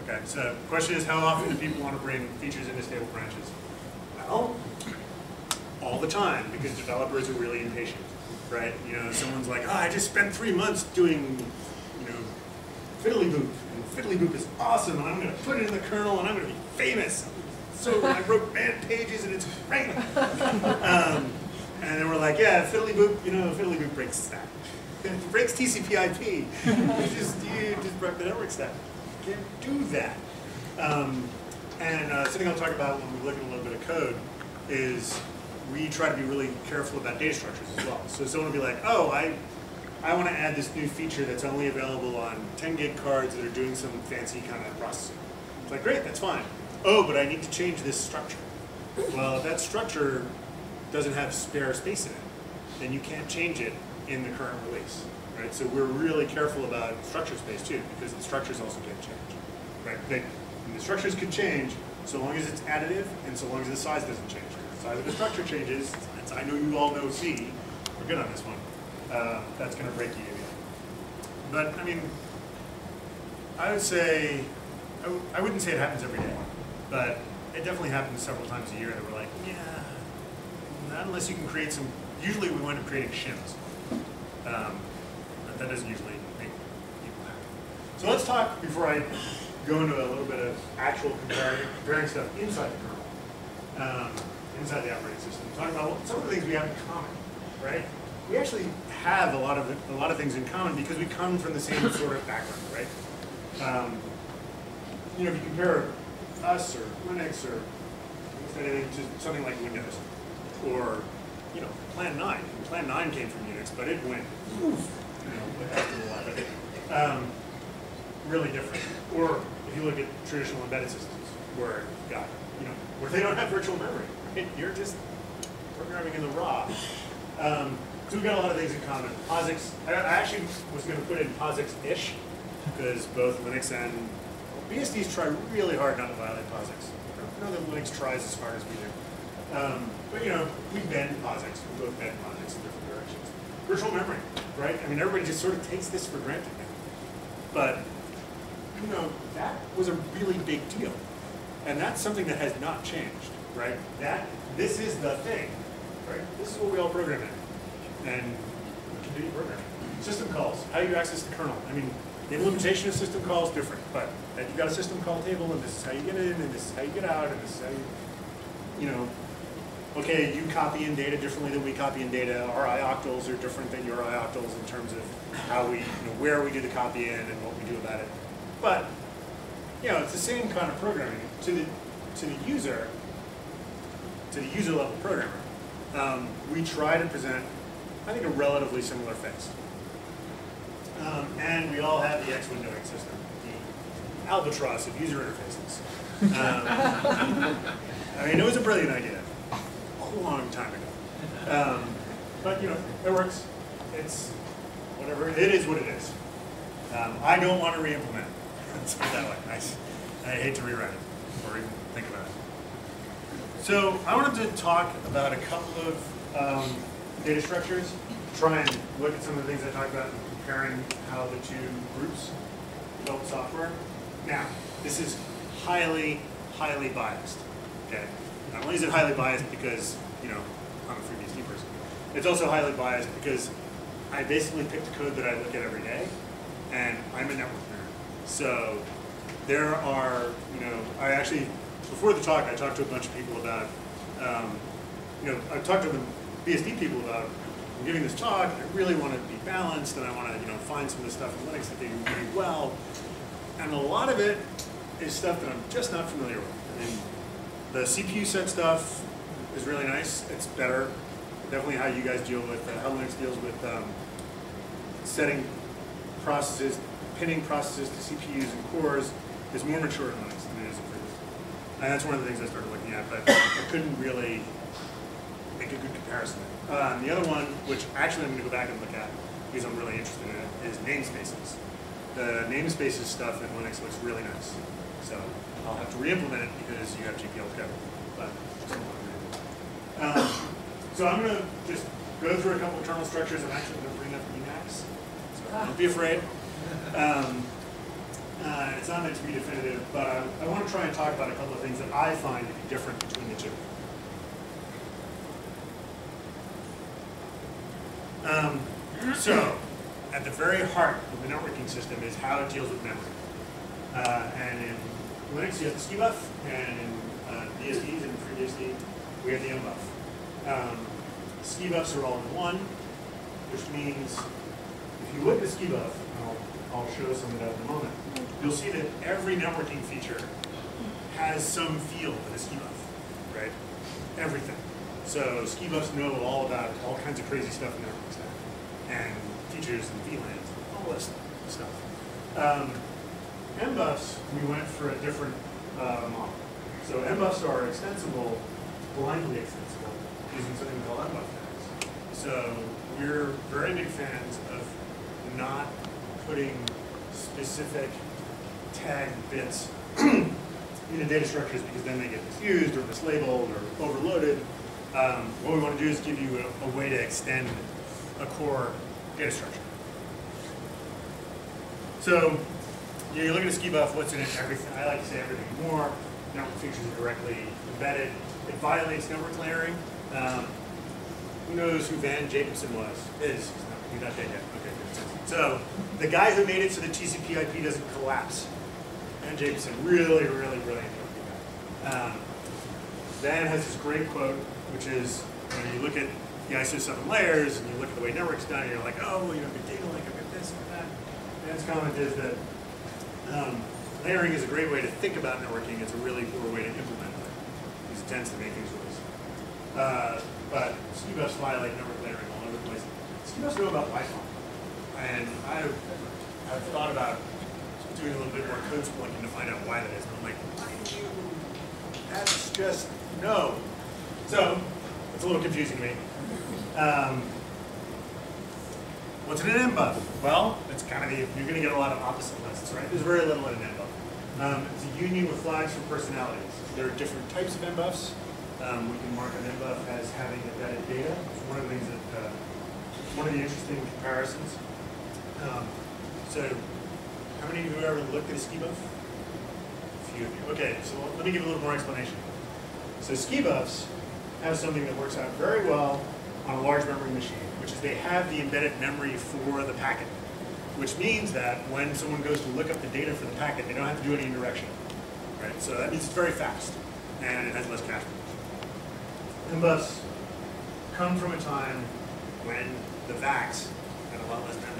Like, okay, so the question is, how often do people want to bring features into stable branches? Well, all the time, because developers are really impatient, right? You know, someone's like, oh, I just spent 3 months doing fiddly boop, and fiddly boop is awesome, and I'm going to put it in the kernel, and I'm going to be famous. So I wrote bad pages, and it's great. And then we're like, yeah, fiddly boop, you know, fiddly boop breaks stack. It breaks TCP/IP. You just broke the network stack. You can't do that. Something I'll talk about when we look at a little bit of code is we try to be really careful about data structures as well. So someone will be like, oh, I want to add this new feature that's only available on 10 gig cards that are doing some fancy kind of processing. It's like, great, that's fine. Oh, but I need to change this structure. Well, if that structure doesn't have spare space in it, then you can't change it in the current release, right? So we're really careful about structure space too, because the structures also can change, right? And the structures can change so long as it's additive and so long as the size doesn't change. If the size of the structure changes, as I know you all know C, we're good on this one. That's going to break you. But I mean, I would say, I wouldn't say it happens every day, but it definitely happens several times a year that we're like, yeah, not unless you can create some, usually we wind up creating shims. But that doesn't usually make people happy. So let's talk, before I go into a little bit of actual comparing stuff inside the kernel, inside the operating system, talk about some of the things we have in common, right? We actually have a lot of things in common because we come from the same sort of background, right? You know, if you compare us or Linux or anything to something like Windows, or you know, Plan 9. Plan 9 came from Unix, but it went, you know, after a lot of it. Really different. Or if you look at traditional embedded systems, where God, you know, where they don't have virtual memory, right? You're just programming in the raw. So we've got a lot of things in common. POSIX, I actually was going to put in POSIX-ish, because both Linux and BSDs try really hard not to violate POSIX. I know that Linux tries as hard as we do. But you know, we bend POSIX. We both bend POSIX in different directions. Virtual memory, right? I mean, everybody just sort of takes this for granted now. But you know, that was a really big deal. And that's something that has not changed, right? This is the thing, right? This is what we all program in. And continue programming. System calls, how you access the kernel. I mean, the implementation of system call is different, but you've got a system call table, and this is how you get in, and this is how you get out, and this is how you, okay, you copy in data differently than we copy in data. Our ioctals are different than your ioctals in terms of how we, where we do the copy in and what we do about it. But, it's the same kind of programming to the user level programmer. We try to present, I think, a relatively similar face. And we all have the X-windowing system, the albatross of user interfaces. I mean, it was a brilliant idea a long time ago. But, it works. It's whatever. It is what it is. I don't want to re-implement it. So that way. I hate to rewrite it or even think about it. So I wanted to talk about a couple of data structures, try and look at some of the things I talked about, comparing how the two groups develop software. Now, this is highly, highly biased. Okay, not only is it highly biased because I'm a FreeBSD person, it's also highly biased because I basically picked code that I look at every day, and I'm a network nerd. So there are, I actually before the talk I talked to a bunch of people about, I talked to the BSD people about. I'm giving this talk, I really want to be balanced, and I want to, find some of the stuff in Linux that they do really well. And a lot of it is stuff that I'm just not familiar with. I mean, the CPU set stuff is really nice. It's better. Definitely how you guys deal with, how Linux deals with setting processes, pinning processes to CPUs and cores is more mature in Linux than it is in FreeBSD. And that's one of the things I started looking at, but I couldn't really make a good comparison. The other one, which actually I'm going to go back and look at because I'm really interested in it, is namespaces. The namespaces stuff in Linux looks really nice. So I'll have to re-implement it because you have GPL covered. But so I'm going to just go through a couple of kernel structures. I'm actually going to bring up Emacs, so don't be afraid. It's not meant to be definitive, but I want to try and talk about a couple of things that I find to be different between the two. So, at the very heart of the networking system is how it deals with memory. And in Linux, you have the SKUBUF, and in BSDs and FreeBSD, we have the MBUF. SKUBUFs are all in one, which means if you look at SKUBUF, and I'll show some of that in a moment, you'll see that every networking feature has some feel of a SKUBUF, right? Everything. So SKUBUFs know all about all kinds of crazy stuff in networking stack, and features and VLANs, and all this stuff. MBUFs, we went for a different model. So MBUFs are extensible, blindly extensible, using something called MBUF tags. So we're very big fans of not putting specific tag bits into data structures because then they get misused or mislabeled or overloaded. What we want to do is give you a way to extend a core data structure. So you're looking at SKUBUF, what's in it? Everything. I like to say everything more. Network features are directly embedded. It violates network layering. Who knows who Van Jacobson was? Is he's not dead yet? Okay. Good. So the guy who made it so the TCP/IP doesn't collapse. Van Jacobson, really important guy. Van has this great quote, which is, you look at the ISO 7 layers, and you look at the way network's done, and you're like, oh, well, big data link, I've got this and that. Van's comment is that layering is a great way to think about networking. It's a really poor way to implement it, because it tends to make things worse. But SKUBUFs violate network layering all over the place. SKUBUFs know about Wi-Fi. And I've thought about doing a little bit more code splinting to find out why that is, but I'm like, why do you? That's just no. So, it's a little confusing to me. What's in an mBuf? Well, it's kind of you're going to get a lot of opposite lists, right? There's very little in an mBuf. It's a union with flags for personalities. There are different types of mBufs. We can mark an mBuf as having embedded data. It's one of the things that one of the interesting comparisons. So, how many of you ever looked at a ski buff? A few of you. Okay, so let me give a little more explanation. So ski buffs have something that works out very well on a large memory machine, which is they have the embedded memory for the packet, which means that when someone goes to look up the data for the packet, they don't have to do any indirection, right? So that means it's very fast, and it has less cache. mBufs come from a time when the VAX had a lot less memory.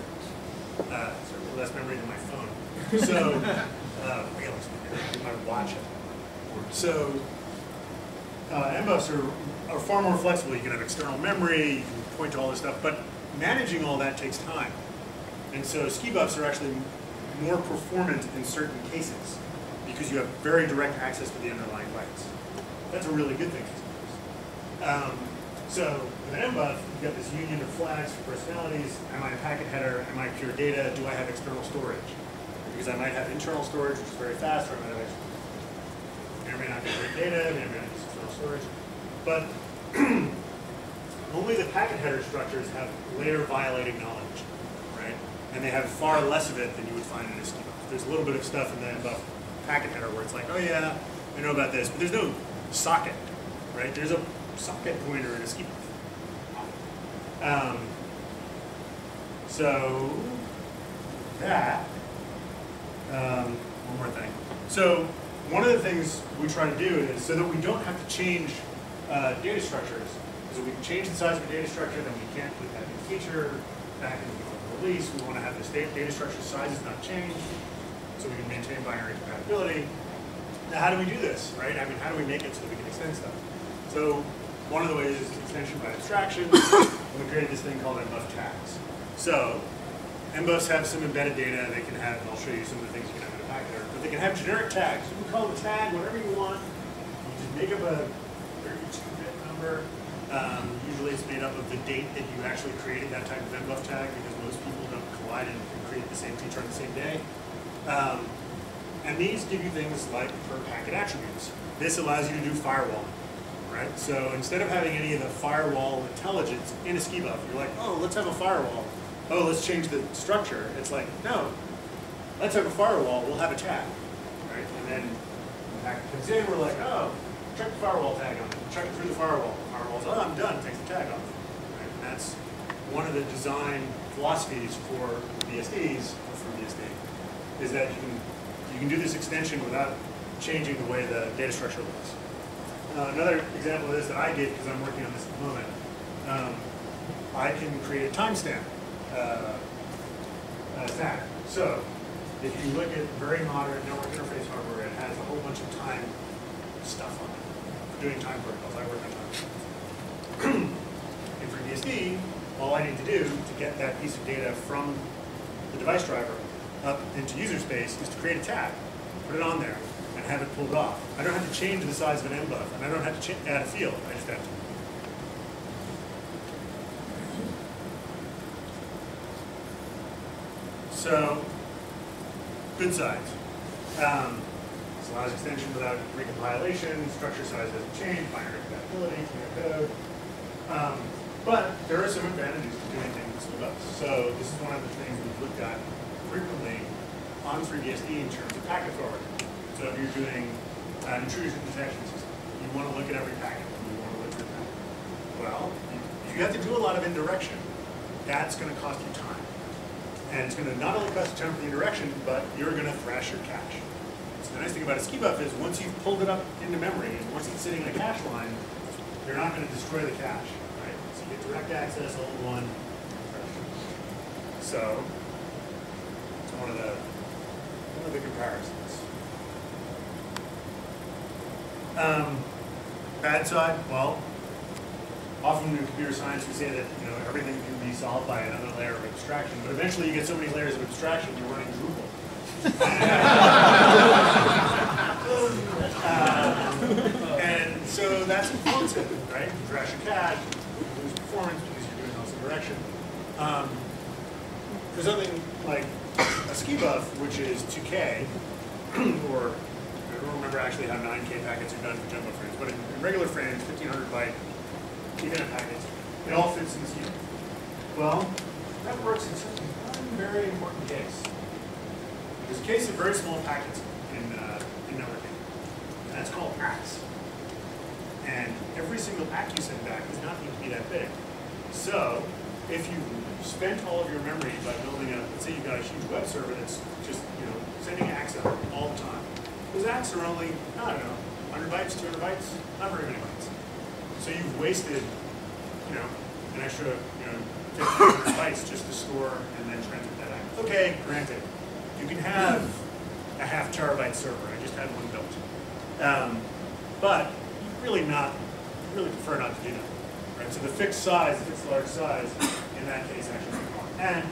Certainly less memory than my phone. So, way less memory than my watch. So, mBufs are far more flexible. You can have external memory, you can point to all this stuff, but managing all that takes time. And so, ski buffs are actually more performant in certain cases because you have very direct access to the underlying bytes. That's a really good thing. So, with an mBuf, you've got this union of flags for personalities. Am I a packet header? Am I pure data? Do I have external storage? Because I might have internal storage, which is very fast, or I might have may not be pure data, may or may not be external storage. But only the packet header structures have layer violating knowledge, right? And they have far less of it than you would find in a schema. There's a little bit of stuff in the mBuf packet header where it's like, oh yeah, I know about this, but there's no socket, right? There's a socket pointer in a schema. So that, one more thing. So one of the things we try to do is, so that we don't have to change data structures, so we can change the size of a data structure, then we can't put that new feature back in the release. We want to have this data structure size is not changed, so we can maintain binary compatibility. Now how do we do this, right? I mean, how do we make it so that we can extend stuff? So one of the ways is extension by abstraction, and we created this thing called mBuf tags. So mBufs have some embedded data they can have, and I'll show you some of the things you can have in a packet there, but they can have generic tags. You can call the tag whatever you want. You just make up a 32-bit number. Usually it's made up of the date that you actually created that type of mBuf tag, because most people don't collide and can create the same feature on the same day. And these give you things like per packet attributes. This allows you to do firewalling. Right? So instead of having any of the firewall intelligence in a ski buff, you're like, oh, let's have a firewall. Oh, let's change the structure. It's like, no, let's have a firewall. We'll have a tag, right? And then the packet comes in. We're like, oh, check the firewall tag on. Check it through the firewall. The firewall's, oh, I'm done. Takes the tag off. Right? And that's one of the design philosophies for BSDs, for FreeBSD, is that you can do this extension without changing the way the data structure looks. Another example of this that I did, because I'm working on this at the moment, I can create a timestamp snap. So if you look at very modern network interface hardware, it has a whole bunch of time stuff on it. We're doing time protocols. I work on time. In FreeBSD, all I need to do to get that piece of data from the device driver up into user space is to create a tab, put it on there, and have it pulled off. I don't have to change the size of an mBuf, and I don't have to add a field. I just have to. So, good size. This allows extension without recompilation. Structure size doesn't change. Binary compatibility, clear code. But there are some advantages to doing things with mBufs. So this is one of the things we've looked at frequently on FreeBSD in terms of packet forwarding. So if you're doing intrusion detection system, you want to look at every packet. You want to look at your packet. Well, you have to do a lot of indirection. That's going to cost you time, and it's going to not only cost you time for the indirection, but you're going to thrash your cache. So the nice thing about a ski buff is once you've pulled it up into memory, and once it's sitting in a cache line, you're not going to destroy the cache, right? So you get direct access, all in one. So it's one of the comparisons. Bad side, well, often in computer science we say that, you know, everything can be solved by another layer of abstraction, but eventually you get so many layers of abstraction you're running Drupal. And so that's important, right? You crash your cache, you lose performance because you're doing all some direction. There's nothing like a ski buff, which is 2K, or I don't remember actually how 9K packets are done for jumbo frames, but in regular frames, 1,500 byte Ethernet packets, it all fits in the ski buff. Well, that works in such one very important case. There's a case of very small packets in networking, and that's called ACKs. And every single ACK you send back is not going to be that big. So, if you spent all of your memory by building a, let's say you've got a huge web server that's just, you know, sending ACKs out all the time. Those ACKs are only, I don't know, 100 bytes, 200 bytes, not very many bytes. So you've wasted, you know, an extra, you know, 50 bytes just to store and then transmit that ACK. Okay, granted, you can have a half terabyte server. I just had one built. But you really prefer not to do that, right? So the fixed size, the fixed large size, in that case, actually, and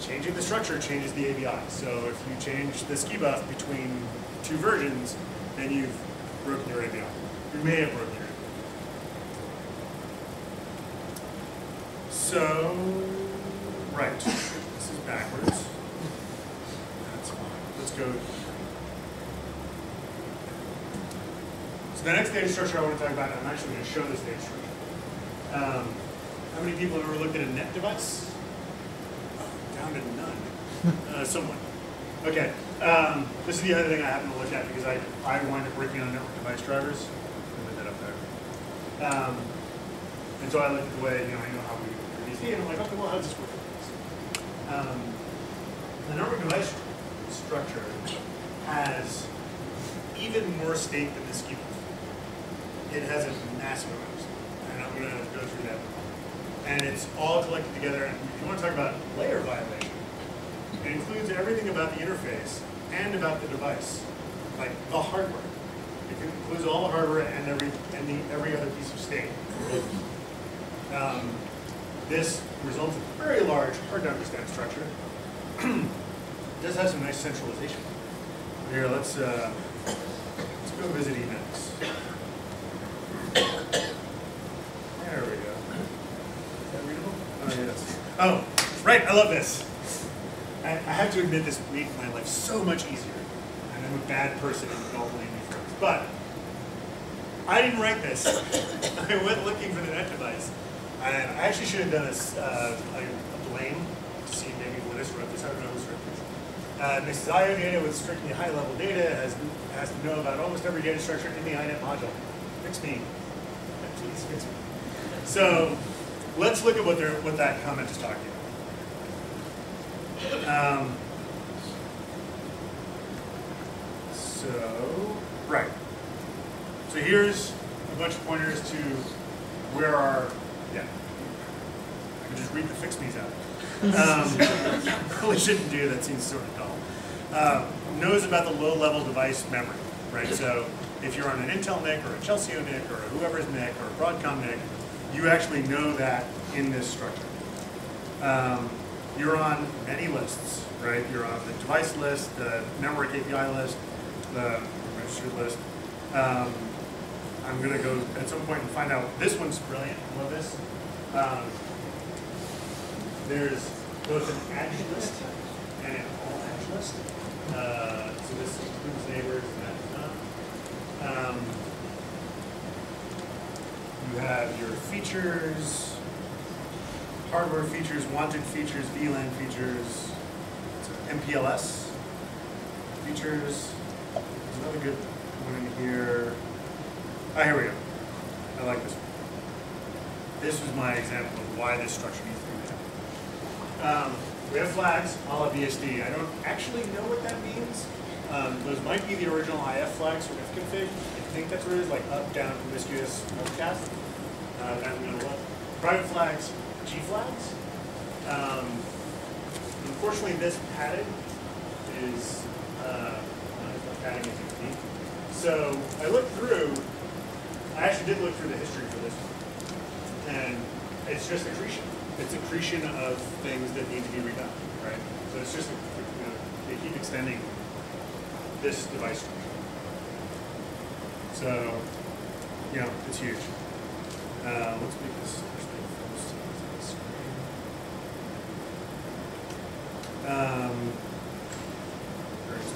changing the structure changes the ABI. So if you change the ski buff between two versions, then you've broken your ABI. You may have broken your ABI. So, right, this is backwards. That's fine. Let's go. So the next data structure I want to talk about, I'm actually going to show this data structure. How many people have ever looked at a net device? Oh, down to none. Someone. Okay. This is the other thing I happen to look at because I wind up working on network device drivers. I put that up there. And so I look at the way, you know, I know how we do FreeBSD, and I'm like, okay, well, how does this work? The network device structure has even more state than the schema. It has a massive amount of state, and I'm going to go through that. And it's all collected together. And if you want to talk about layer violation, it includes everything about the interface and about the device, like the hardware. It includes all the hardware and every other piece of state. This results in a very large, hard-to-understand structure. It does have some nice centralization. Here, let's go visit Emacs. There we go. Yes. Oh, right, I love this. I have to admit this made my life so much easier. And I'm a bad person and don't blame me for it. But I didn't write this. I went looking for the net device. And I actually should have done a blame to see maybe when I wrote this. I don't know who's wrote this. It mixes IO data with strictly high-level data. It has to know about almost every data structure in the INET module. Fix me. Please fix me. So let's look at what that comment is talking about. So here's a bunch of pointers to where our, I can just read the fix me's out. Probably shouldn't do, that seems sort of dull. Knows about the low-level device memory, right? So if you're on an Intel NIC or a Chelsea NIC or a whoever's NIC or a Broadcom NIC, you actually know that in this structure. You're on many lists, right? You're on the device list, the network API list, the registered list. I'm going to go at some point and find out. This one's brilliant. I love this. There's both an ACK list and an all-ACK list. So this includes neighbors and that does not. You have your features, hardware features, wanted features, VLAN features, MPLS features. There's another good one in here. Oh, here we go. I like this one. This was my example of why this structure needs to be done. We have flags, a la BSD. I don't actually know what that means. Those might be the original IF flags from ifconfig. I think that's what it is, like up, down, promiscuous, multicast. That we know what. Private flags, G flags. Unfortunately, this padding is padding is unique. So I looked through. I actually did look through the history for this one, and it's just accretion. It's accretion of things that need to be redone, right? So it's just they keep extending this device structure. So, you know, it's huge. Let's make this first thing first.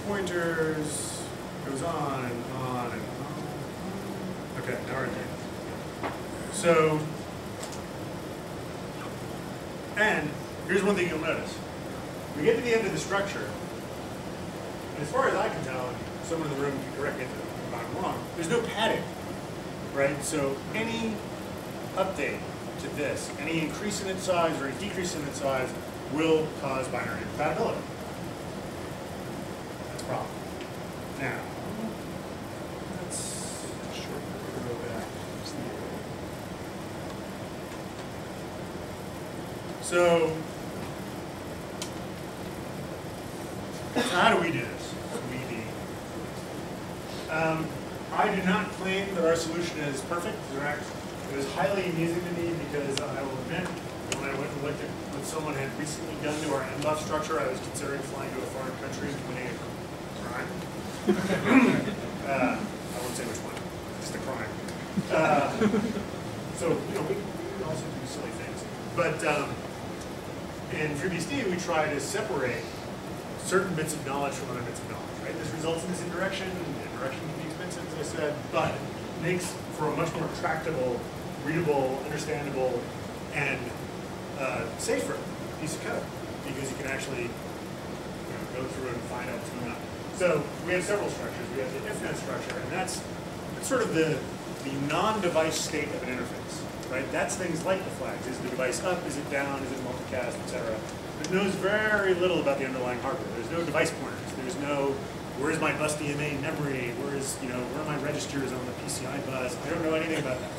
pointers, goes on and on and on. Okay, now we're done. So, and here's one thing you'll notice. We get to the end of the structure, and as far as I can tell, someone in the room can correct it if I'm wrong, there's no padding, right? So any update to this, any increase in its size or a decrease in its size will cause binary incompatibility. That's a problem. Now, let's go back. So, how do we do this? I do not claim that our solution is perfect. It was highly amusing to me because I will admit, when I went and looked at what someone had recently done to our MBOF structure, I was considering flying to a foreign country and committing a crime. I won't say which one, just a crime. So, you know, we also do silly things. But in FreeBSD, we try to separate certain bits of knowledge from other bits of knowledge, right? This results in this indirection, and indirection can be expensive, as I said, but it makes for a much more tractable, readable, understandable, and safer piece of code, because you can actually, you know, go through and find out what's going on. So we have several structures. We have the IfNet structure, and that's sort of the non-device state of an interface, right? That's things like the flags. Is the device up? Is it down? Is it multicast, et cetera? It knows very little about the underlying hardware. There's no device pointers. There's no, where's my bus DMA memory? Where's, you know, where are my registers on the PCI bus? I don't know anything about that.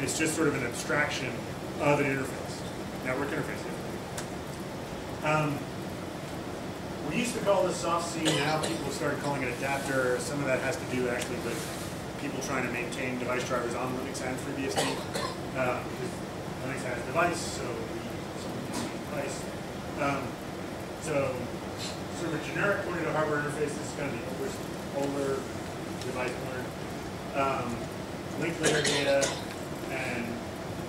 It's just sort of an abstraction of an interface, network interface. We used to call this soft C, now people started calling it adapter. Some of that has to do actually with people trying to maintain device drivers on Linux and FreeBSD. Linux has a device, so we use a device. So sort of a generic pointer to hardware interface, this is kind of the older device pointer. Link layer data and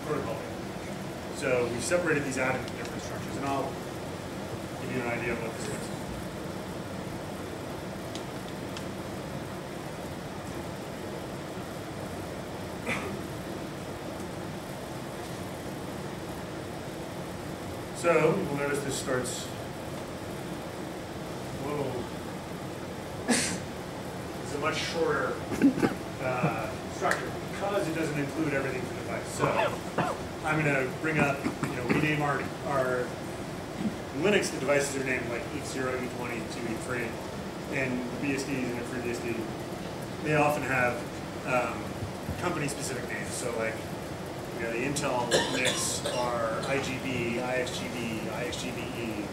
protocol data. So we've separated these out into different structures, and I'll give you an idea of what this is. So you'll notice this starts. Whoa! It's a much shorter structure because it doesn't include everything for the device. So I'm going to bring up. You know, we name our in Linux. The devices are named like E0, E20, E2, E3, and the BSDs and the FreeBSD. They often have company-specific names. So like. You know, the Intel NICs are IGB, IXGB, IXGBE.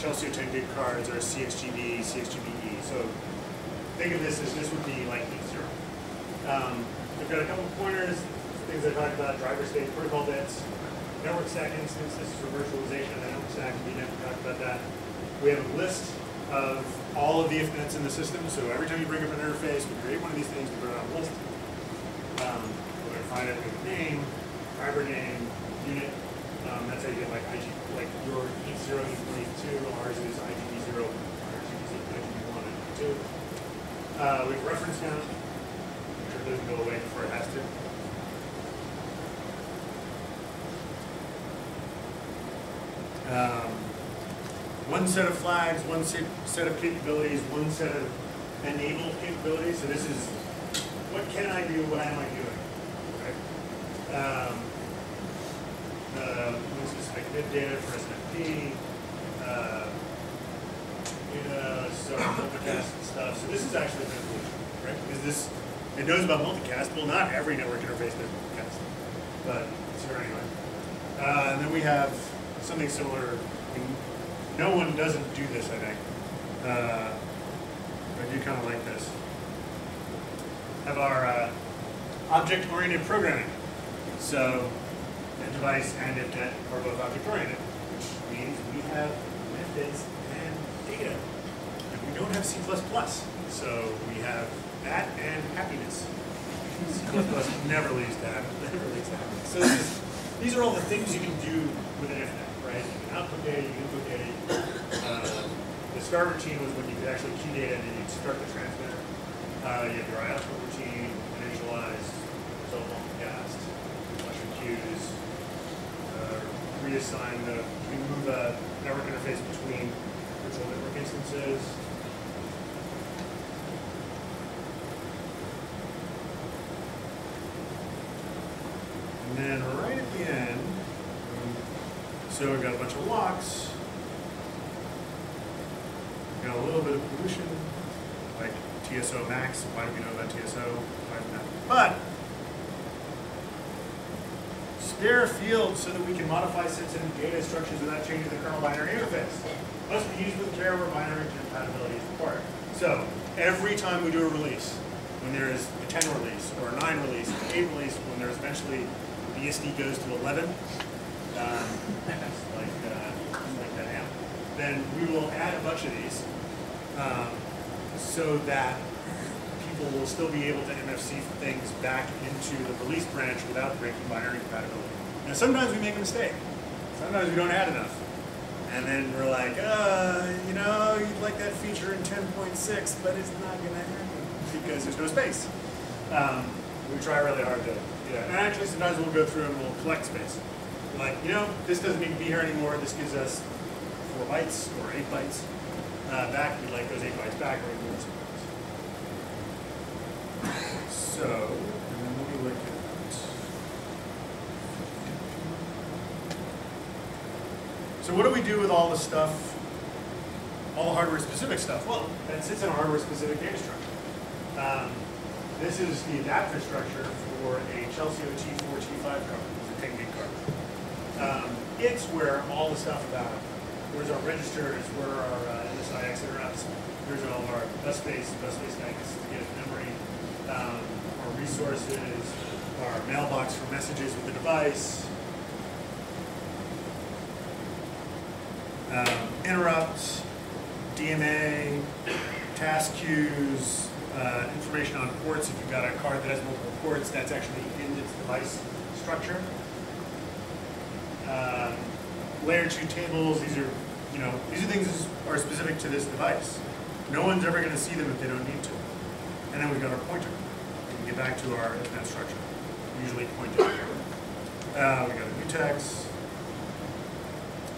Chelsea 10-gig cards are CXGB, CXGBE. So think of this as this would be like E0. We've got a couple of pointers, things I talked about, driver state, protocol bits, network stack instance. This is for virtualization of the network stack. We never talked about that. We have a list of all of the ifnets in the system. So every time you bring up an interface, we create one of these things, we put it on a list. Find it with name, driver name, unit. That's how you get like IG, like your E0, E22. Ours is IGB0, IGB1, IGB2. We have reference count, which doesn't go away before it has to. One set of flags, one set of capabilities, one set of enabled capabilities. So this is what can I do? What am I doing? This is like bit data for SNMP, you know, so multicast and stuff. So this is actually a solution, right? Because this, it knows about multicast. Well, not every network interface does multicast, but it's here anyway. And then we have something similar. I mean, no one doesn't do this, I think. But I do kind of like this. Have our object-oriented programming. So, the device and IfNet are both object-oriented, which means we have methods and data. And we don't have C++, so we have that and happiness. C++ never leaves that. Never leaves happiness. So this is, these are all the things you can do with an IfNet, right? You can output data, you can input data, The SCAR routine was when you could actually key data and then you'd start the transmitter. You have your IOSCO routine, initialize, result on the gas, function queues, reassign the, remove a network interface between virtual network instances. And then right at the end, so we've got a bunch of locks. Got a little bit of pollution, like TSO max. Why do we know about TSO? Why not? But spare field so that we can modify sensitive data structures without changing the kernel binary interface. Must be used with care where binary compatibility is required. So every time we do a release, when there is a 10 release or a 9 release, an 8 release, when there's eventually BSD goes to 11, like that amp, then we will add a bunch of these so that people will still be able to MFC things back into the release branch without breaking binary compatibility. Now sometimes we make a mistake. Sometimes we don't add enough. And then we're like, you know, you'd like that feature in 10.6, but it's not going to happen because there's no space. We try really hard to, and actually sometimes we'll go through and we'll collect space. Like, you know, this doesn't need to be here anymore. This gives us 4 bytes or 8 bytes back. We'd like those 8 bytes back or we move some bytes. So, and then let me look at so what do we do with all the stuff, all the hardware-specific stuff? Well, that sits in a hardware-specific data structure. This is the adapter structure for a Chelsea OT4T5 card. It's a 10 gig card. It's where all the stuff about it. Where's our registers, where our NSIX interrupts, here's all of our bus space magnets to get memory, our resources, our mailbox for messages with the device, interrupts, DMA, task queues, information on ports. If you've got a card that has multiple ports, that's actually in its device structure. Layer 2 tables, these are, you know, these are things that are specific to this device. No one's ever going to see them if they don't need to. And then we've got our pointer. We can get back to our internet structure. Usually pointer. We've got a mutex.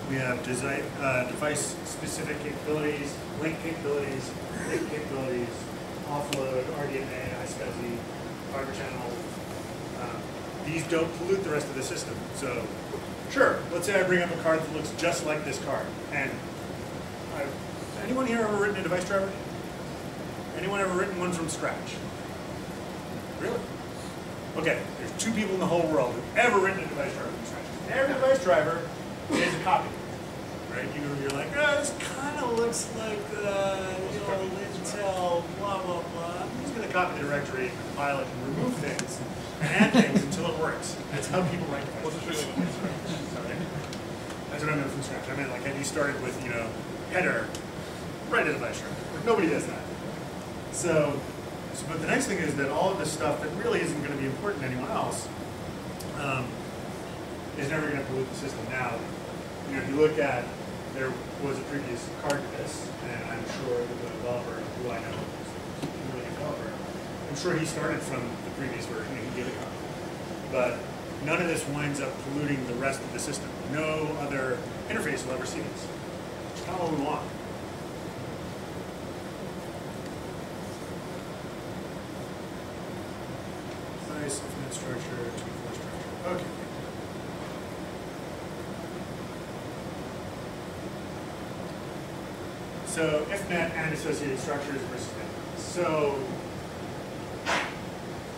We have device-specific capabilities, link capabilities, link capabilities, offload, RDMA, iSCSI, fiber channel. These don't pollute the rest of the system. So, sure, let's say I bring up a card that looks just like this card. And anyone here ever written a device driver? Anyone ever written one from scratch? Really? Okay, there's 2 people in the whole world who've ever written a device driver from scratch. Every device driver is a copy. Right? You're like, oh, this kind of looks like the old Intel, blah, blah, blah. I'm just going to copy the directory, compile it, and remove things, and add things until it works. That's how people write devices. That's what I meant from scratch. I meant, like, have you started with, you know, header, write a device driver. Nobody does that. So, but the next thing is that all of this stuff that really isn't going to be important to anyone else is never going to pollute the system now. You know, if you look at, there was a previous card to this, and I'm sure the developer, who I know is really a developer, I'm sure he started from the previous version and he gave a copy. But none of this winds up polluting the rest of the system. No other interface will ever see this. It's not what we want. Nice infinite structure, 2-4 structure. Okay. So IFNet and associated structures versus IFNet. So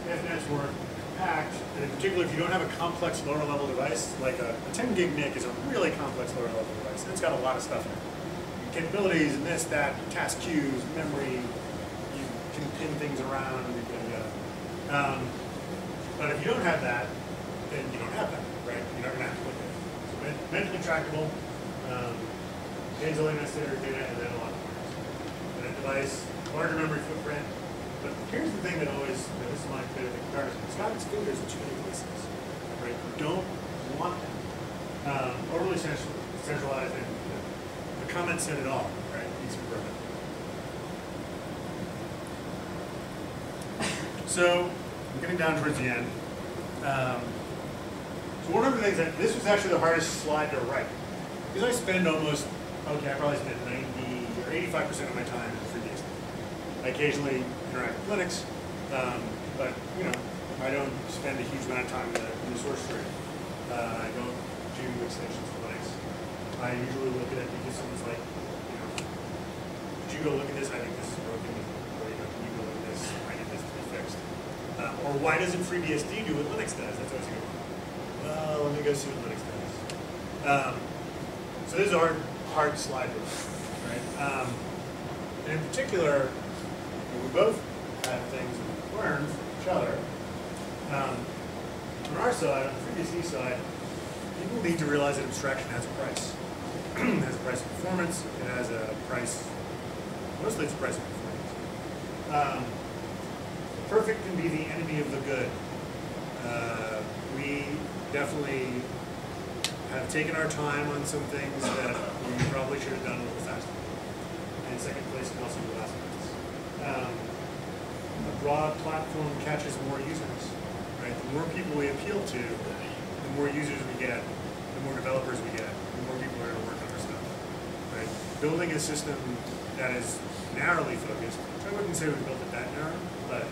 IFNets were compact, and in particular if you don't have a complex lower level device, like a 10 gig NIC is a really complex lower level device, and it's got a lot of stuff in it. Capabilities and this, that, task queues, memory, you can pin things around, and yada. But if you don't have that, then you don't have that, right? You're not going to have to look at it. So mentally tractable. Pays only necessary data and then a lot of memory. And a device, larger memory footprint. But here's the thing that always, this is my favorite comparison. It's got its fingers in too many places. Right? You don't want that. Overly centralized, and the comments said it all. Right? These That's correct. So we're getting down towards the end. So one of the things that, this was actually the hardest slide to write. Because I spend almost, okay, I probably spend 90 or 85% of my time in FreeBSD. I occasionally interact with Linux, but you know, I don't spend a huge amount of time in the source tree. I don't do extensions for Linux. I usually look at it because someone's like, you know, would you go look at this? I think this is broken. Or you know, can you go look at this? I need this to be fixed. Or why doesn't FreeBSD do what Linux does? That's always a good one. Well, let me go see what Linux does. So this is a hard slide to write, right? And in particular, we both have things we learned from each other. On our side, on the FreeBSD side, people need to realize that abstraction has a price. It has a price of performance. It has a price, mostly it's a price of performance. Perfect can be the enemy of the good. We definitely have taken our time on some things that we probably should have done a little faster. And second place can also be last place. A broad platform catches more users. Right? The more people we appeal to, the more users we get, the more developers we get, the more people are going to work on our stuff. Right? Building a system that is narrowly focused, I wouldn't say we built it that narrow, but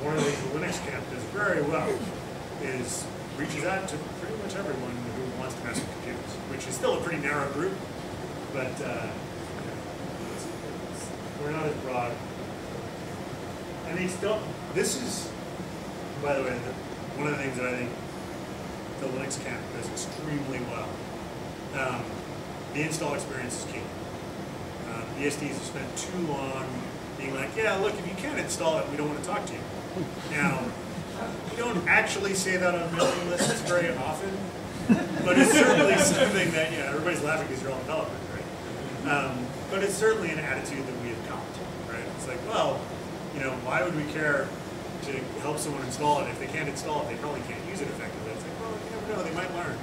one of the things the Linux camp does very well is reaches out to pretty much everyone who wants to mess with computers, which is still a pretty narrow group, but we're not as broad. And they still, this is, by the way, one of the things that I think the Linux camp does extremely well. The install experience is key. BSDs have spent too long being like, yeah, look, if you can't install it, we don't want to talk to you. Now, we don't actually say that on mailing lists very often, but it's certainly something that, you know, everybody's laughing because you're all developers, right? But it's certainly an attitude that we adopt, right? It's like, well, you know, why would we care to help someone install it? If they can't install it, they probably can't use it effectively. It's like, well, you never know, they might learn.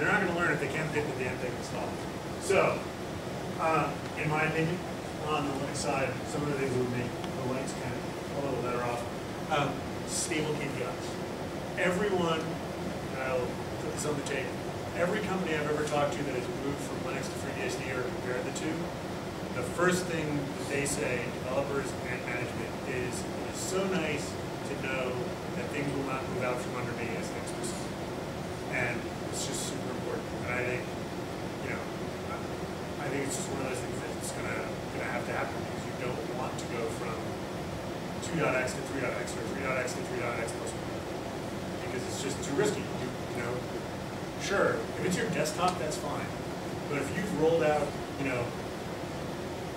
They're not going to learn if they can't get the damn thing installed. So, in my opinion, on the Linux side, some of the things would make the Linux kind of a little better off. Stable KPIs. Everyone, and I'll put this on the tape, every company I've ever talked to that has moved from Linux to FreeBSD or compared the two, the first thing that they say, developers and management, is it is so nice to know that things will not move out from under me as an expert. And it's just super important. And I think, you know, I think it's just one of those things that's gonna have to happen because you don't want to go from 2.x to 3.x or 3.x to 3.x plus 1. Because it's just too risky. You know, sure, if it's your desktop, that's fine. But if you've rolled out, you know,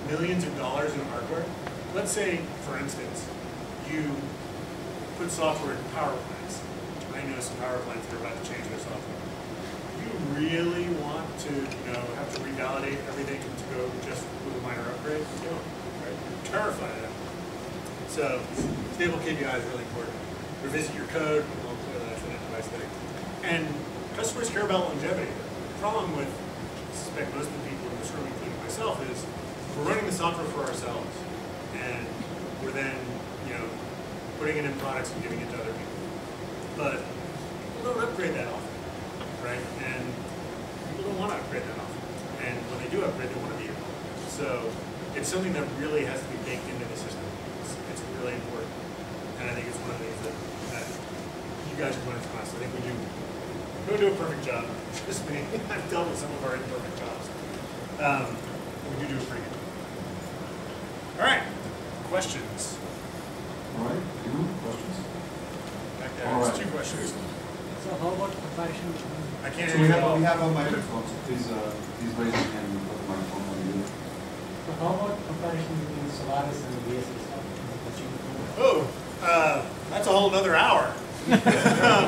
millions of dollars in hardware, let's say, for instance, you put software in power plants. I know some power plants that are about to change their software. You really want to, you know, have to revalidate everything to go just with a minor upgrade? You don't, right? You're terrified of that. So, stable KPI is really important. Revisit your code, well, clearly that's an enterprise thing. And customers care about longevity. The problem with, I suspect most of the people in this room, including myself, is we're running the software for ourselves, and we're then, you know, putting it in products and giving it to other people. But people don't upgrade that often, right? And people don't want to upgrade that often. And when they do upgrade, they want to be able to. So, it's something that really has to be baked into the system. It's really important, and I think it's one of the things that you guys have learned from us. I think we don't do a perfect job. Trust me, I've dealt with some of our imperfect jobs. We do a pretty good job. All right, questions. All right, questions. Back there, all right. Two questions. So how about comparison? I can't. So we have our microphones. Please raise your hand and put the microphone on you. So how about comparison between Solaris and VSS? Oh, that's a whole another hour. The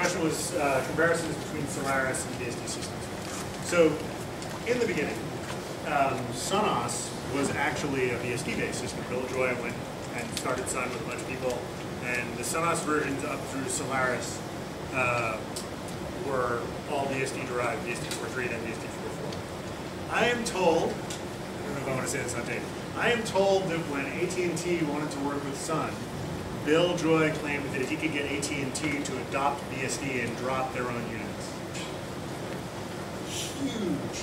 question was comparisons between Solaris and BSD systems. So, in the beginning, Sonos was actually a BSD-based system. Bill Joy went and started Sun with a bunch of people, and the Sonos versions up through Solaris were all BSD derived, BSD43, then BSD44. I am told, I don't know if I want to say this on tape, I am told that when AT&T wanted to work with Sun, Bill Joy claimed that he could get AT&T to adopt BSD and drop their own units. Huge.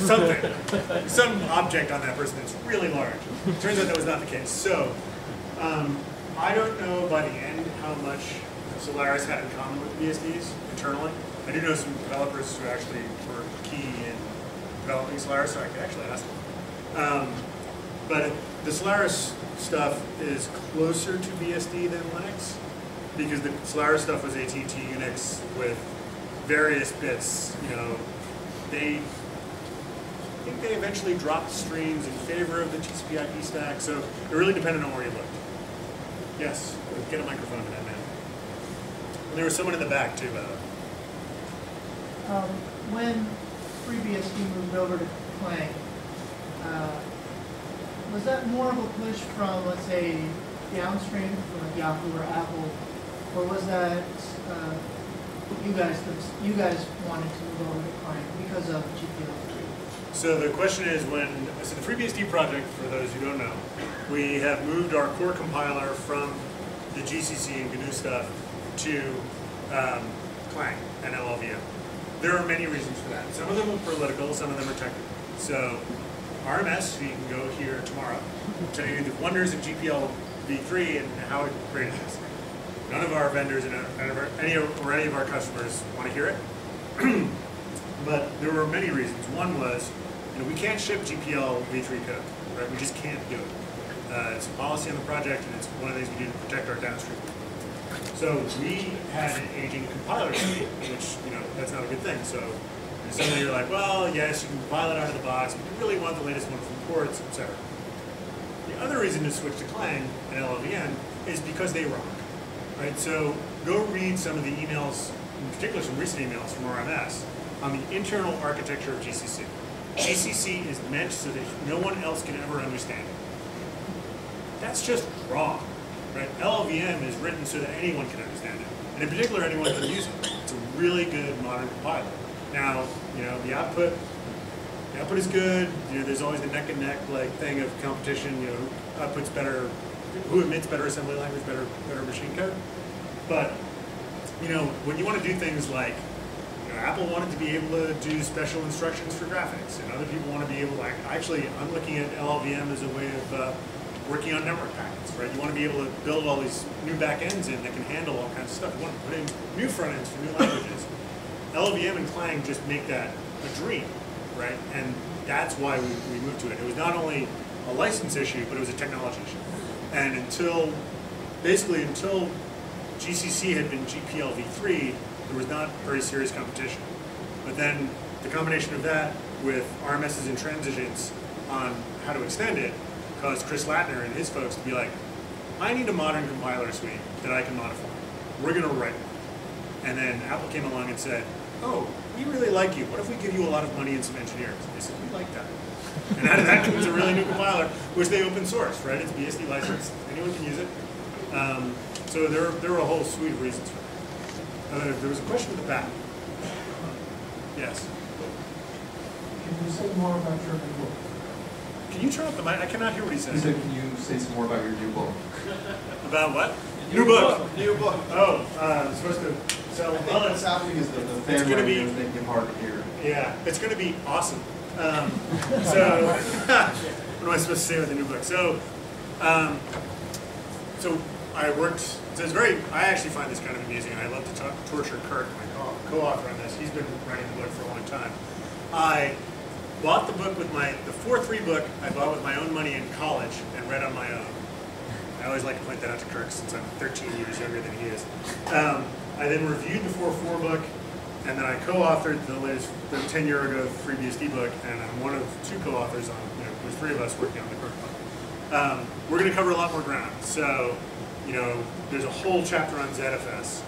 Something. Some object on that person that's really large. Turns out that was not the case. So, I don't know by the end how much Solaris had in common with BSDs internally. I do know some developers who actually were key in developing Solaris, so I could actually ask them. But the Solaris stuff is closer to BSD than Linux, because the Solaris stuff was AT&T Unix with various bits. You know, I think they eventually dropped streams in favor of the TCP/IP stack, so it really depended on where you looked. Yes, get a microphone to that man. And there was someone in the back too, by the way. When FreeBSD moved over to Clang, was that more of a push from, let's say, downstream from like Yahoo or Apple, or was that you guys wanted to move over to Clang because of GPL3? So the question is so the FreeBSD project, for those who don't know, we have moved our core compiler from the GCC and GNU stuff to Clang and LLVM. There are many reasons for that. Some of them are political, some of them are technical. So RMS, so you can go here tomorrow, tell you the wonders of GPL v3 and how great it is. None of our vendors and any of our customers want to hear it. But there were many reasons. One was, we can't ship GPL v3 code, right? We just can't do it. It's a policy on the project, and it's one of the things we do to protect our downstream. So we had an aging compiler suite, which, that's not a good thing. So suddenly you're like, well, yes, you can compile it out of the box, but you really want the latest one from ports, etc. The other reason to switch to Clang and LLVM is because they rock, right? So go read some of the emails, in particular some recent emails from RMS, on the internal architecture of GCC. GCC is meant so that no one else can ever understand it. That's just wrong. Right? LLVM is written so that anyone can understand it, and in particular, anyone can use it. It's a really good modern compiler. Now, the output is good. There's always the neck and neck thing of competition. Output's better, who emits better assembly language, better machine code. But when you want to do things like, Apple wanted to be able to do special instructions for graphics, and other people want to be able to. Actually, I'm looking at LLVM as a way of working on network packets, right? You want to be able to build all these new backends in that can handle all kinds of stuff. You want to put in new front ends for new languages. LLVM and Clang just make that a dream, right? And that's why we moved to it. It was not only a license issue, but it was a technology issue. And until GCC had been GPL v3, there was not very serious competition. But then the combination of that with RMS's intransigence on how to extend it caused Chris Latner and his folks to be like, I need a modern compiler suite that I can modify. We're going to write one. And then Apple came along and said, oh, we really like you. What if we give you a lot of money and some engineers? And they said, we like that. And out of that comes a really new compiler, which they open source, right? It's BSD licensed. Anyone can use it. So there were a whole suite of reasons for that. There was a question at the back. Yes? Can you say more about your new book? Can you turn up the mic? I cannot hear what he says. He said, can you say some more about your new book? About what? New book. Oh, I'm supposed to. So well, what's happening is that the fan right here is making it hard to hear. Yeah, it's going to be awesome. What am I supposed to say with the new book? So I worked. So it's very. I actually find this kind of amusing. I love to torture Kirk, my co-author on this. He's been writing the book for a long time. I bought the book with the 4.3 book. I bought with my own money in college and read on my own. I always like to point that out to Kirk since I'm 13 years younger than he is. I then reviewed the 4.4 book, and then I co-authored the 10-year ago FreeBSD book, and I'm one of two co-authors on, there's three of us working on the Kirk book. We're going to cover a lot more ground. So, there's a whole chapter on ZFS.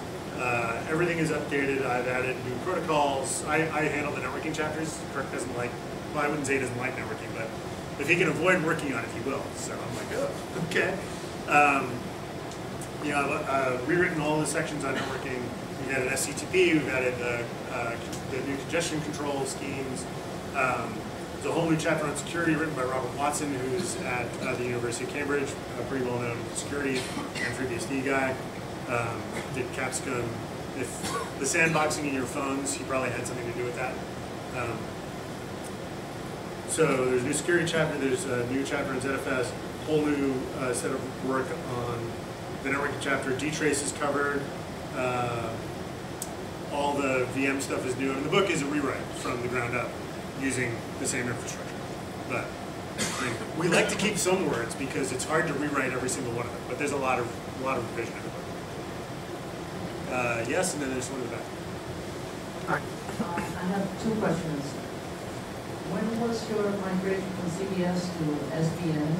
Everything is updated. I've added new protocols. I handle the networking chapters. Kirk doesn't like, well, I wouldn't say he doesn't like networking, but if he can avoid working on it, he will. So I'm like, oh, okay. I've rewritten all the sections on networking. We've added SCTP, we've added the new congestion control schemes. There's a whole new chapter on security written by Robert Watson, who's at the University of Cambridge, a pretty well-known security and FreeBSD guy. Did Capsicum. If the sandboxing in your phones, he probably had something to do with that. So there's a new security chapter, there's a new chapter in ZFS, whole new set of work on the networking chapter. Dtrace is covered. All the VM stuff is new. I mean, the book is a rewrite from the ground up using the same infrastructure. But I mean, we like to keep some words because it's hard to rewrite every single one of them. But there's a lot of revision in the book. Yes, and then there's one in the back. I have two questions. When was your migration from CBS to SDN?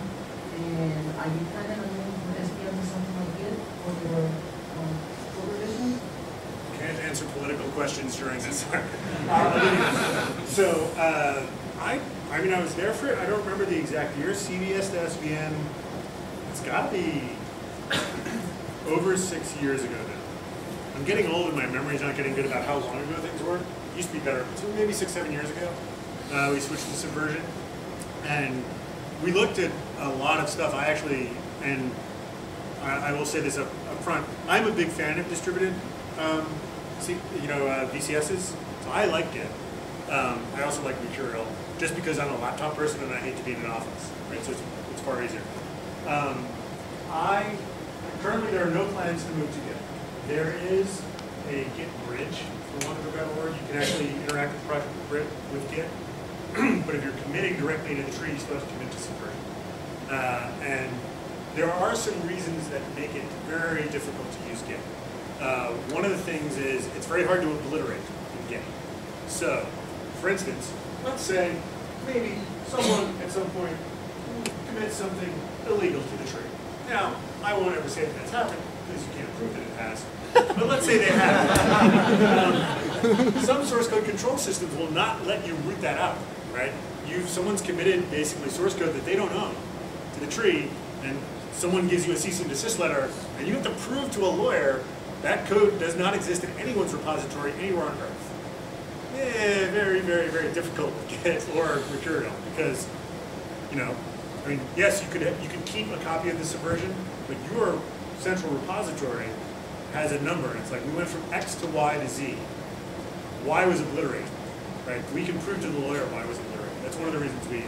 And are you planning on moving from SDN to something like Git or your supervision? Can't answer political questions during this. I mean, I was there for it. I don't remember the exact year. CBS to SDN, it's got to be over 6 years ago now. I'm getting old and my memory's not getting good about how long ago things were. It used to be better. So maybe six, 7 years ago, we switched to Subversion. And we looked at a lot of stuff. I actually, and I will say this up front, I'm a big fan of distributed VCSs. So I like Git. I also like Mercurial, just because I'm a laptop person and I hate to be in an office. Right? So it's far easier. Currently there are no plans to move to Git. There is a Git bridge, for want of a better word. You can actually interact with Project with Git, but if you're committing directly to the tree, you're supposed to commit to Subversion. And there are some reasons that make it very difficult to use Git. One of the things is it's very hard to obliterate in Git. So, for instance, let's say maybe someone at some point commits something illegal to the tree. Now, I won't ever say that that's happened, because you can't prove that it has. But let's say they have. Some source code control systems will not let you root that out, right? Someone's committed basically source code that they don't own to the tree, and someone gives you a cease and desist letter, and you have to prove to a lawyer that code does not exist in anyone's repository anywhere on Earth. Yeah, very, very, very difficult to get, or Mercurial, because, you know, I mean, yes, you could keep a copy of the Subversion, but you are central repository has a number. It's like we went from X to Y to Z. Y was obliterated, right? We can prove to the lawyer Y was obliterated. That's one of the reasons we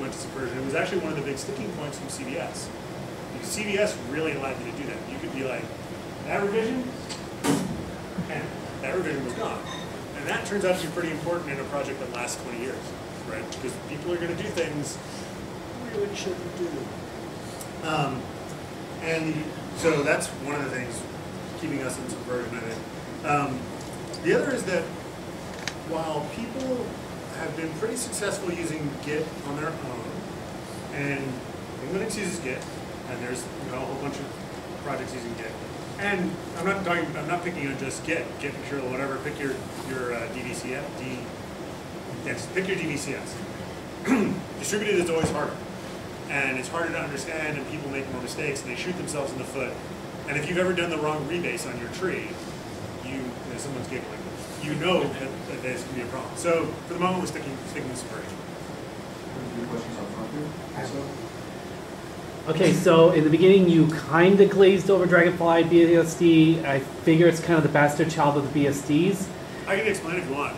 went to Subversion. It was actually one of the big sticking points from CVS. Because CVS really allowed you to do that. You could be like, that revision, and that revision was gone. And that turns out to be pretty important in a project that lasts 20 years, right? Because people are going to do things we really shouldn't do. So that's one of the things keeping us in Subversion, I think. The other is that while people have been pretty successful using Git on their own, and Linux uses Git, and there's a whole bunch of projects using Git. And I'm not picking on just Git Mercurial, whatever. Pick your DVCS. Yes, pick your DVCS. Distributed is always harder. And it's harder to understand, and people make more mistakes, and they shoot themselves in the foot. And if you've ever done the wrong rebase on your tree, someone's giggling. You know that there's going to be a problem. So for the moment, we're sticking with Subversion. Any questions up front here? Okay, so in the beginning, you kind of glazed over DragonFly BSD. I figure it's kind of the bastard child of the BSDs. I can explain if you want.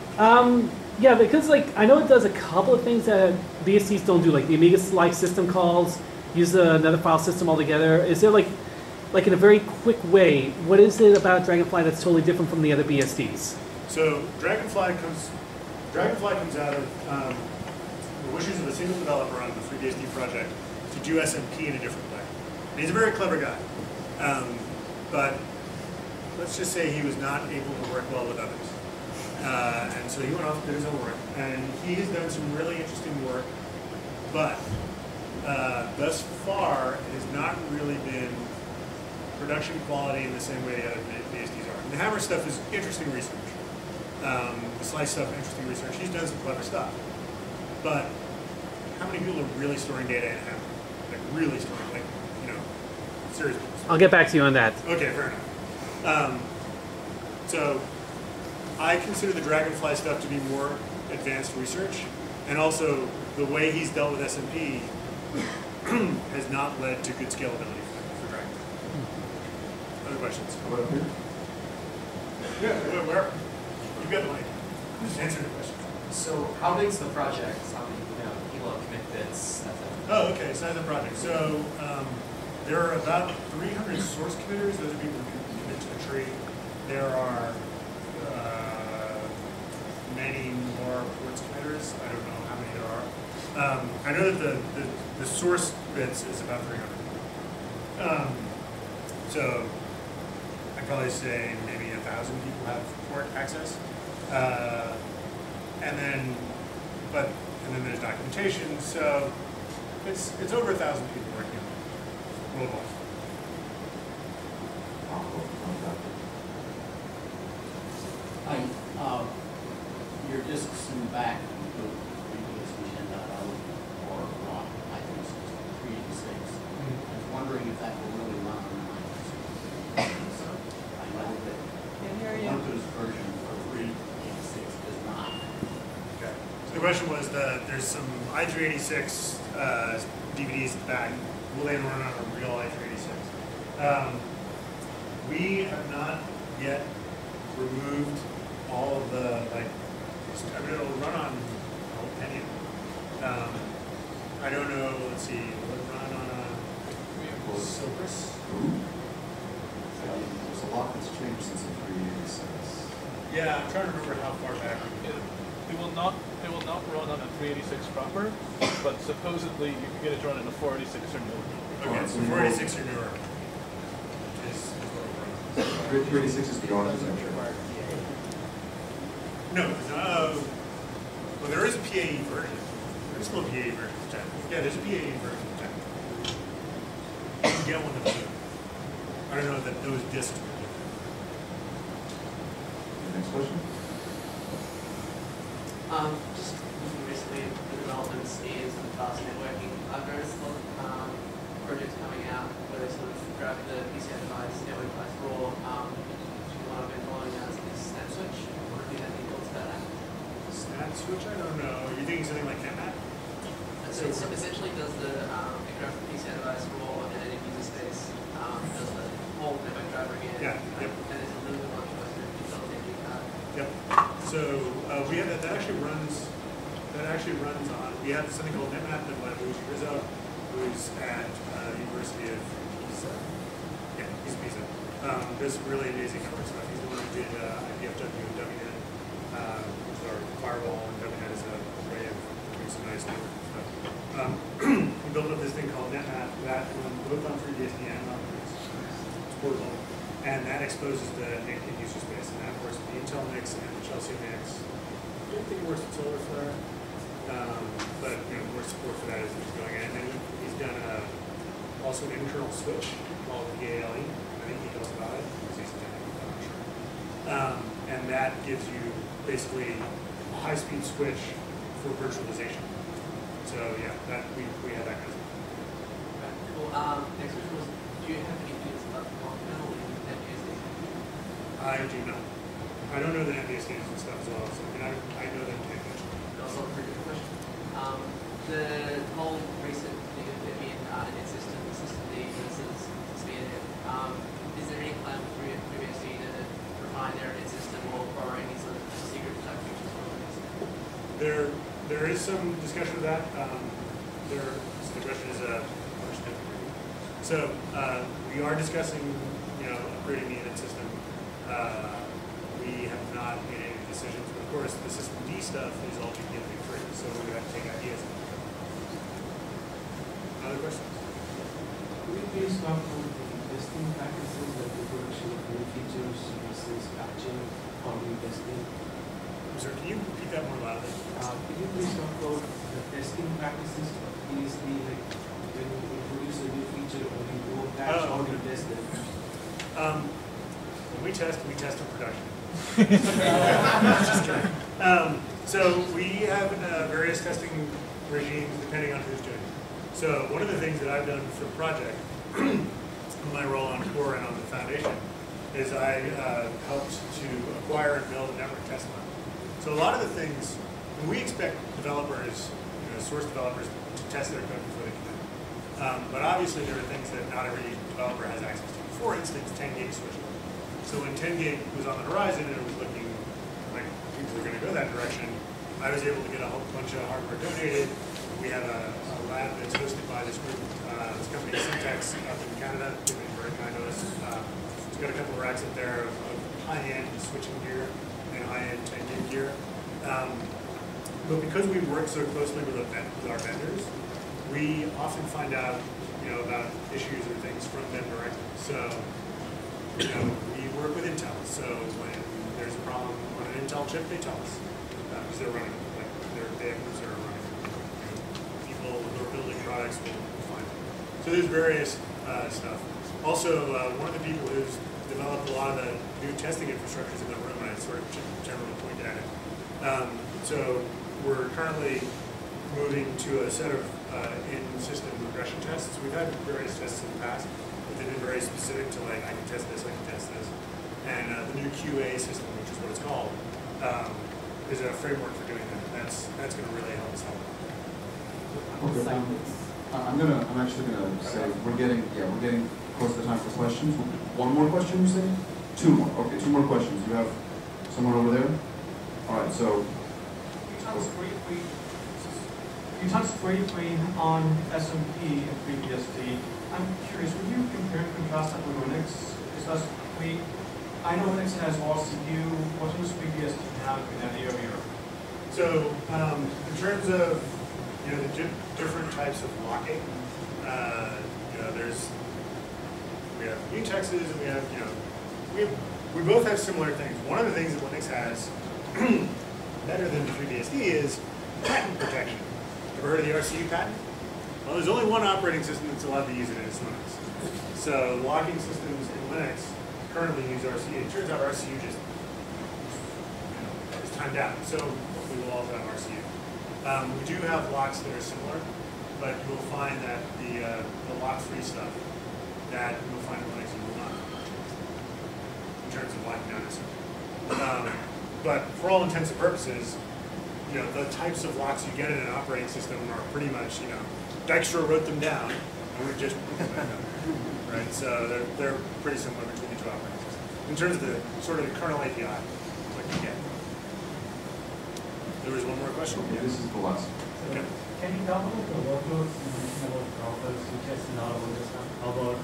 Yeah, because like I know it does a couple of things that BSDs don't do, like the Amiga-like system calls, use another file system altogether. Is there like in a very quick way, what is it about DragonFly that's totally different from the other BSDs? So DragonFly comes out of the wishes of a single developer on the FreeBSD project to do SMP in a different way. And he's a very clever guy, but let's just say he was not able to work well with others. And so he went off and did his own work. And he has done some really interesting work, but thus far it has not really been production quality in the same way the other BSDs are. And the Hammer stuff is interesting research. The Slice stuff, interesting research. He's done some clever stuff. But how many people are really storing data in Hammer? Like really storing, like, you know, seriously. I'll get back to you on that. Okay, fair enough. So I consider the DragonFly stuff to be more advanced research, and also the way he's dealt with SMP has not led to good scalability for DragonFly. Other questions? What up here? Yeah, where? You've got the mic. Just answer the question. So how big's the project? How many people have commit bits? Oh, okay, size of the project. So there are about 300 source committers. Those are people who commit to the tree. There are many more ports committers. I don't know how many there are. I know that the source bits is about 300. So I'd probably say maybe 1,000 people have port access. And then there's documentation. So it's over 1,000 people working on it worldwide. Hi. Your disks in the back include FreeBSD 10.0 or Rob, I think it's 386. I was wondering if that will really run on the Linux. I know that Ubuntu's version for 386 does not. Okay. So the question was that there's some i386 DVDs in the back. Will they run on a real i386? We have not yet removed all of the, I mean, it'll run on any of them. I don't know, let's see, will it run on a Silvers? There's a lot that's changed since the 386. Yeah, I'm trying to remember how far back we can. It will not run on a 386 proper, but supposedly you can get it to run on a 486 or newer. Okay, so 486 or newer is what it runs. 386 is the honors, I'm sure. No, well, there is a PAE version. There's still a PAE version of 10. Yeah, there's a PAE version of 10. You can get one of those. I don't know that those disks were different. Next question? Just recently, the development stage of the fast networking, I've noticed a lot of projects coming out where they sort of grab the PCI device, network device raw, which I've been following as this snap switch. Snap switch? I don't know. Are you thinking something like NetApp? So it essentially does the graph PCI device raw and then in user space does the whole network driver again. Yeah. Yep. And it's a little bit more choice. Yep. So we have that actually runs on. We have something called NetApp that Luigi Rizzo, who's at University of Pisa. Yeah, he's Pisa. This really amazing network stuff. He's the one who did IPFW and WNet. Or firewall and WNet is a way of doing some nice network stuff. We built up this thing called NetApp that runs both on FreeBSD and on Linux. It's portable. And that exposes the naked user space. And that works with the Intel mix and the Chelsea mix. I don't think it works with SolarFlare. But you know, more support for that is going in. And then he's done also an internal switch called PALE. I think he knows about it because he's done it. I'm not sure. And that gives you basically a high-speed switch for virtualization. So yeah, that we had that kind of thing. Okay, cool. Next question was, do you have any ideas about the fundamental in NetBSD? I do not. I don't know the NetBSD and stuff as well, so I know that you can't mention it. Also a pretty good question. The whole recent thing of Debian and systemd versus standard, is there any plan for FreeBSD to refine their system or any sort of there is some discussion of that. So the question is a question. So we are discussing, upgrading the unit system. We have not made any decisions, but of course the systemd stuff is all completely free, so we have to take ideas. Other questions? Will it be stock on the testing practices like the production of new features, services, patching, or new testing? Sir, can you repeat that more loudly? Can you please talk about the testing practices of PSB, like when you introduce a new feature or you go patch or you test them? When we test in production. Just kidding. So we have various testing regimes depending on who's doing it. So one of the things that I've done for the project, my role on core and on the foundation, is I helped to acquire and build a network test lab. So a lot of the things, we expect developers, you know, source developers to test their code before they commit. But obviously there are things that not every developer has access to. For instance, 10-gig switching. So when 10-gig was on the horizon and it was looking like people were going to go that direction, I was able to get a whole bunch of hardware donated. We had a lab that's hosted by this group, this company, Syntex, up in Canada, doing very kind of us. It's got a couple of racks up there of high-end switching gear and high-end 10-gig gear. But because we work so closely with our vendors, we often find out, you know, about issues and things from them directly. So, you know, we work with Intel. So when there's a problem on an Intel chip, they tell us because they're running, like they have user running. People who are building products will find them. So there's various stuff. Also, one of the people who's developed a lot of the new testing infrastructures in the room, and I sort of generally point at it. So we're currently moving to a set of in-system regression tests. We've had various tests in the past, but they've been very specific to like, I can test this, I can test this. And the new QA system, which is what it's called, is a framework for doing that. And that's going to really help us out. Okay, I'm actually going to say we're getting close to time for questions. One more question, you say? Two more. Okay, two more questions. You have someone over there. All right, so you touched briefly on SMP and FreeBSD. I'm curious, would you compare and contrast that with Linux? Because I know Linux has RCU. What does FreeBSD have in that area? So in terms of, you know, the different types of locking, you know, we have mutexes and we have, you know, we both have similar things. One of the things that Linux has better than FreeBSD is patent protection. Ever heard of the RCU patent? Well, there's only one operating system that's allowed to use it, and it's Linux. So locking systems in Linux currently use RCU. It turns out RCU just, you know, is timed out. So we will also have RCU. We do have locks that are similar, but you will find that the lock-free stuff that you will find in Linux you will not in terms of locking down a system. But for all intents and purposes, you know, the types of locks you get in an operating system are pretty much, you know, Dijkstra wrote them down, and we just right. So they're pretty similar between the two operating systems in terms of the sort of the kernel API. What you get. There was one more question. Okay, yeah. This is the last. Okay. Can you talk about the workloads you mentioned about routers, switches, and all of this stuff? About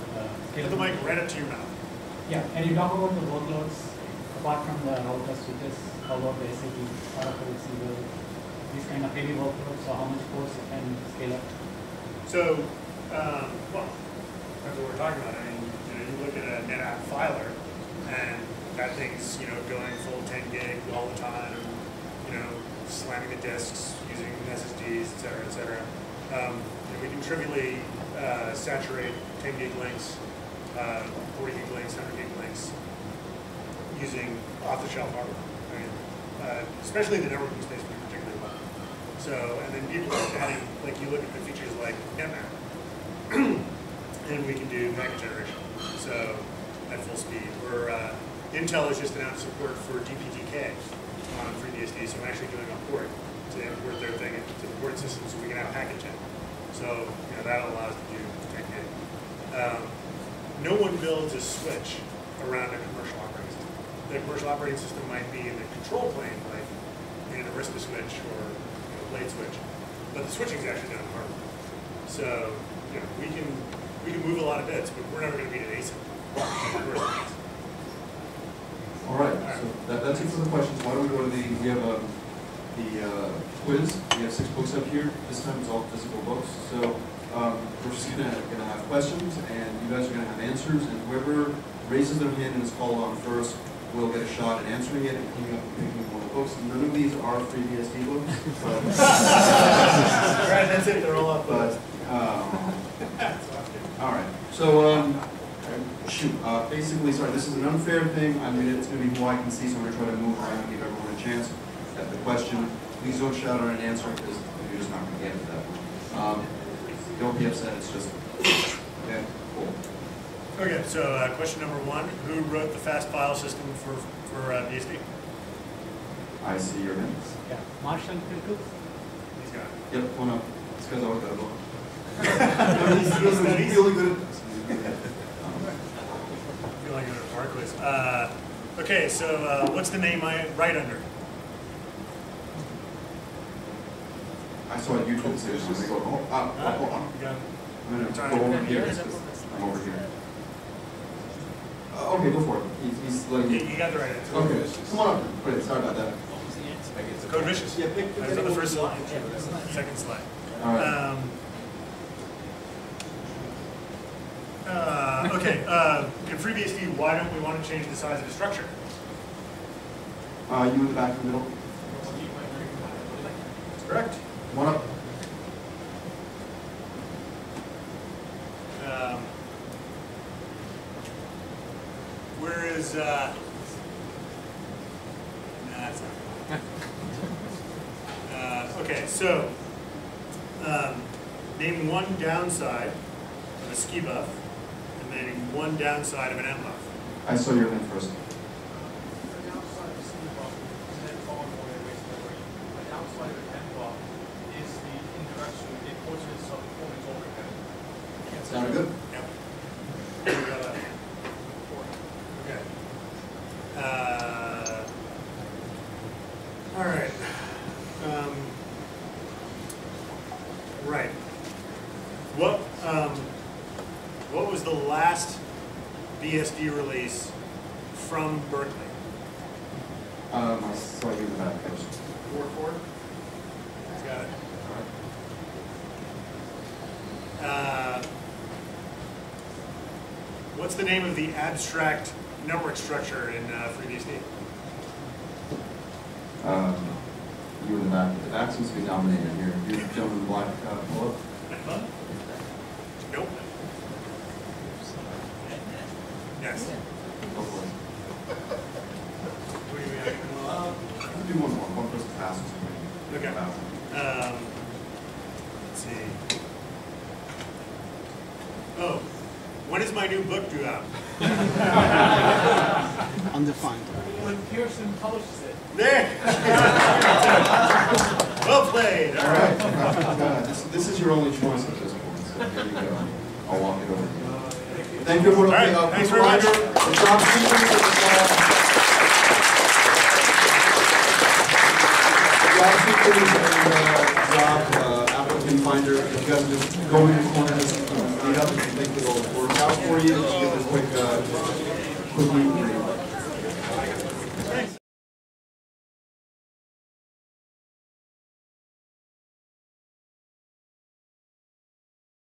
get the mic right up to your mouth. Yeah, and you talk about the workloads. Apart from the router switches, how about the SAP, Oracle, SQL, these kind of heavy workloads, so how much force and scale up? So, well, that's what we're talking about. I mean, you know, you look at a NetApp filer, and that thing's, you know, going full 10 gig all the time, you know, slamming the disks, using SSDs, et cetera, et cetera. And we can trivially saturate 10 gig links, 40 gig links, 100 gig links, using off-the-shelf hardware, I mean, especially the networking space would be particularly well. So, and then people are adding, like you look at the features like NetMap, and we can do packet generation. So at full speed, or Intel has just announced support for DPDK on FreeBSD, so I'm actually doing a port to import their thing into the port system, so we can have packet gen. So you know that allows to do packet. No one builds a switch around a commercial operating. The commercial operating system might be in the control plane, like in an Arista switch or a blade switch, but the switching is actually done in hardware. So you know, we can move a lot of bits, but we're never going to be an ASIC. All right. So that's it for the questions. Why don't we go to the we have the quiz. We have 6 books up here. This time it's all physical books. So we're just gonna have questions, and you guys are gonna have answers, and whoever raises their hand and is called on first we'll get a shot at answering it and cleaning up and picking one of the books. None of these are FreeBSD books. But all right, that's it. They're all up. But all right. So shoot. Basically, sorry. This is an unfair thing. I mean, it's going to be who I can see, so I'm going to try to move around and give everyone a chance at the question. Please don't shout out an answer because you're just not going to get it that way. Don't be upset. It's just okay. Cool. Okay, so question number one, who wrote the fast file system for BSD? I see your hands. Yeah, Marshall Kirkus. He's got it. Yep, one up. It's because I worked at a book. He's really good at feeling good at park quiz. Okay, so what's the name I write under? I saw a YouTube series and they go, oh, hold on. Yeah. I'm going to go over here. I'm over here. Okay, go for it. He's letting me. You got the right answer. Okay, come on up. Wait, sorry about that. Code Vicious. Yeah, that's on the first slide. Second slide. All right. Okay, in FreeBSD, why don't we want to change the size of the structure? You in the back in the middle. That's correct. One up. Where is, nah, that's not okay, so, name one downside of a ski buff, and then one downside of an M buff. I saw your name first. The downside of a ski buff is then followed by a waste memory. The downside of an M buff is the indirection, it forces some performance overhead. Sound good? Yep. All right. Right. What was the last BSD release from Berkeley? I saw you in that page. 4.4. Got it. All right. What's the name of the abstract network structure in FreeBSD? You in the back. The back seems to be dominated here. You're jumping the black pull-up. Nope. Yes. Hopefully. What do you mean? I can do one more. One person passes. Okay. Let's see. Oh. When is my new book due out? Undefined. When Pearson publishes it. There! Well played! All right. This is your only choice at this point, so here you go. I'll walk it over to you. Thank you for all right. Thanks very much. Applicant Finder, if you guys just go in the corner and meet up, I think it'll work out for you. Just get this quick meeting.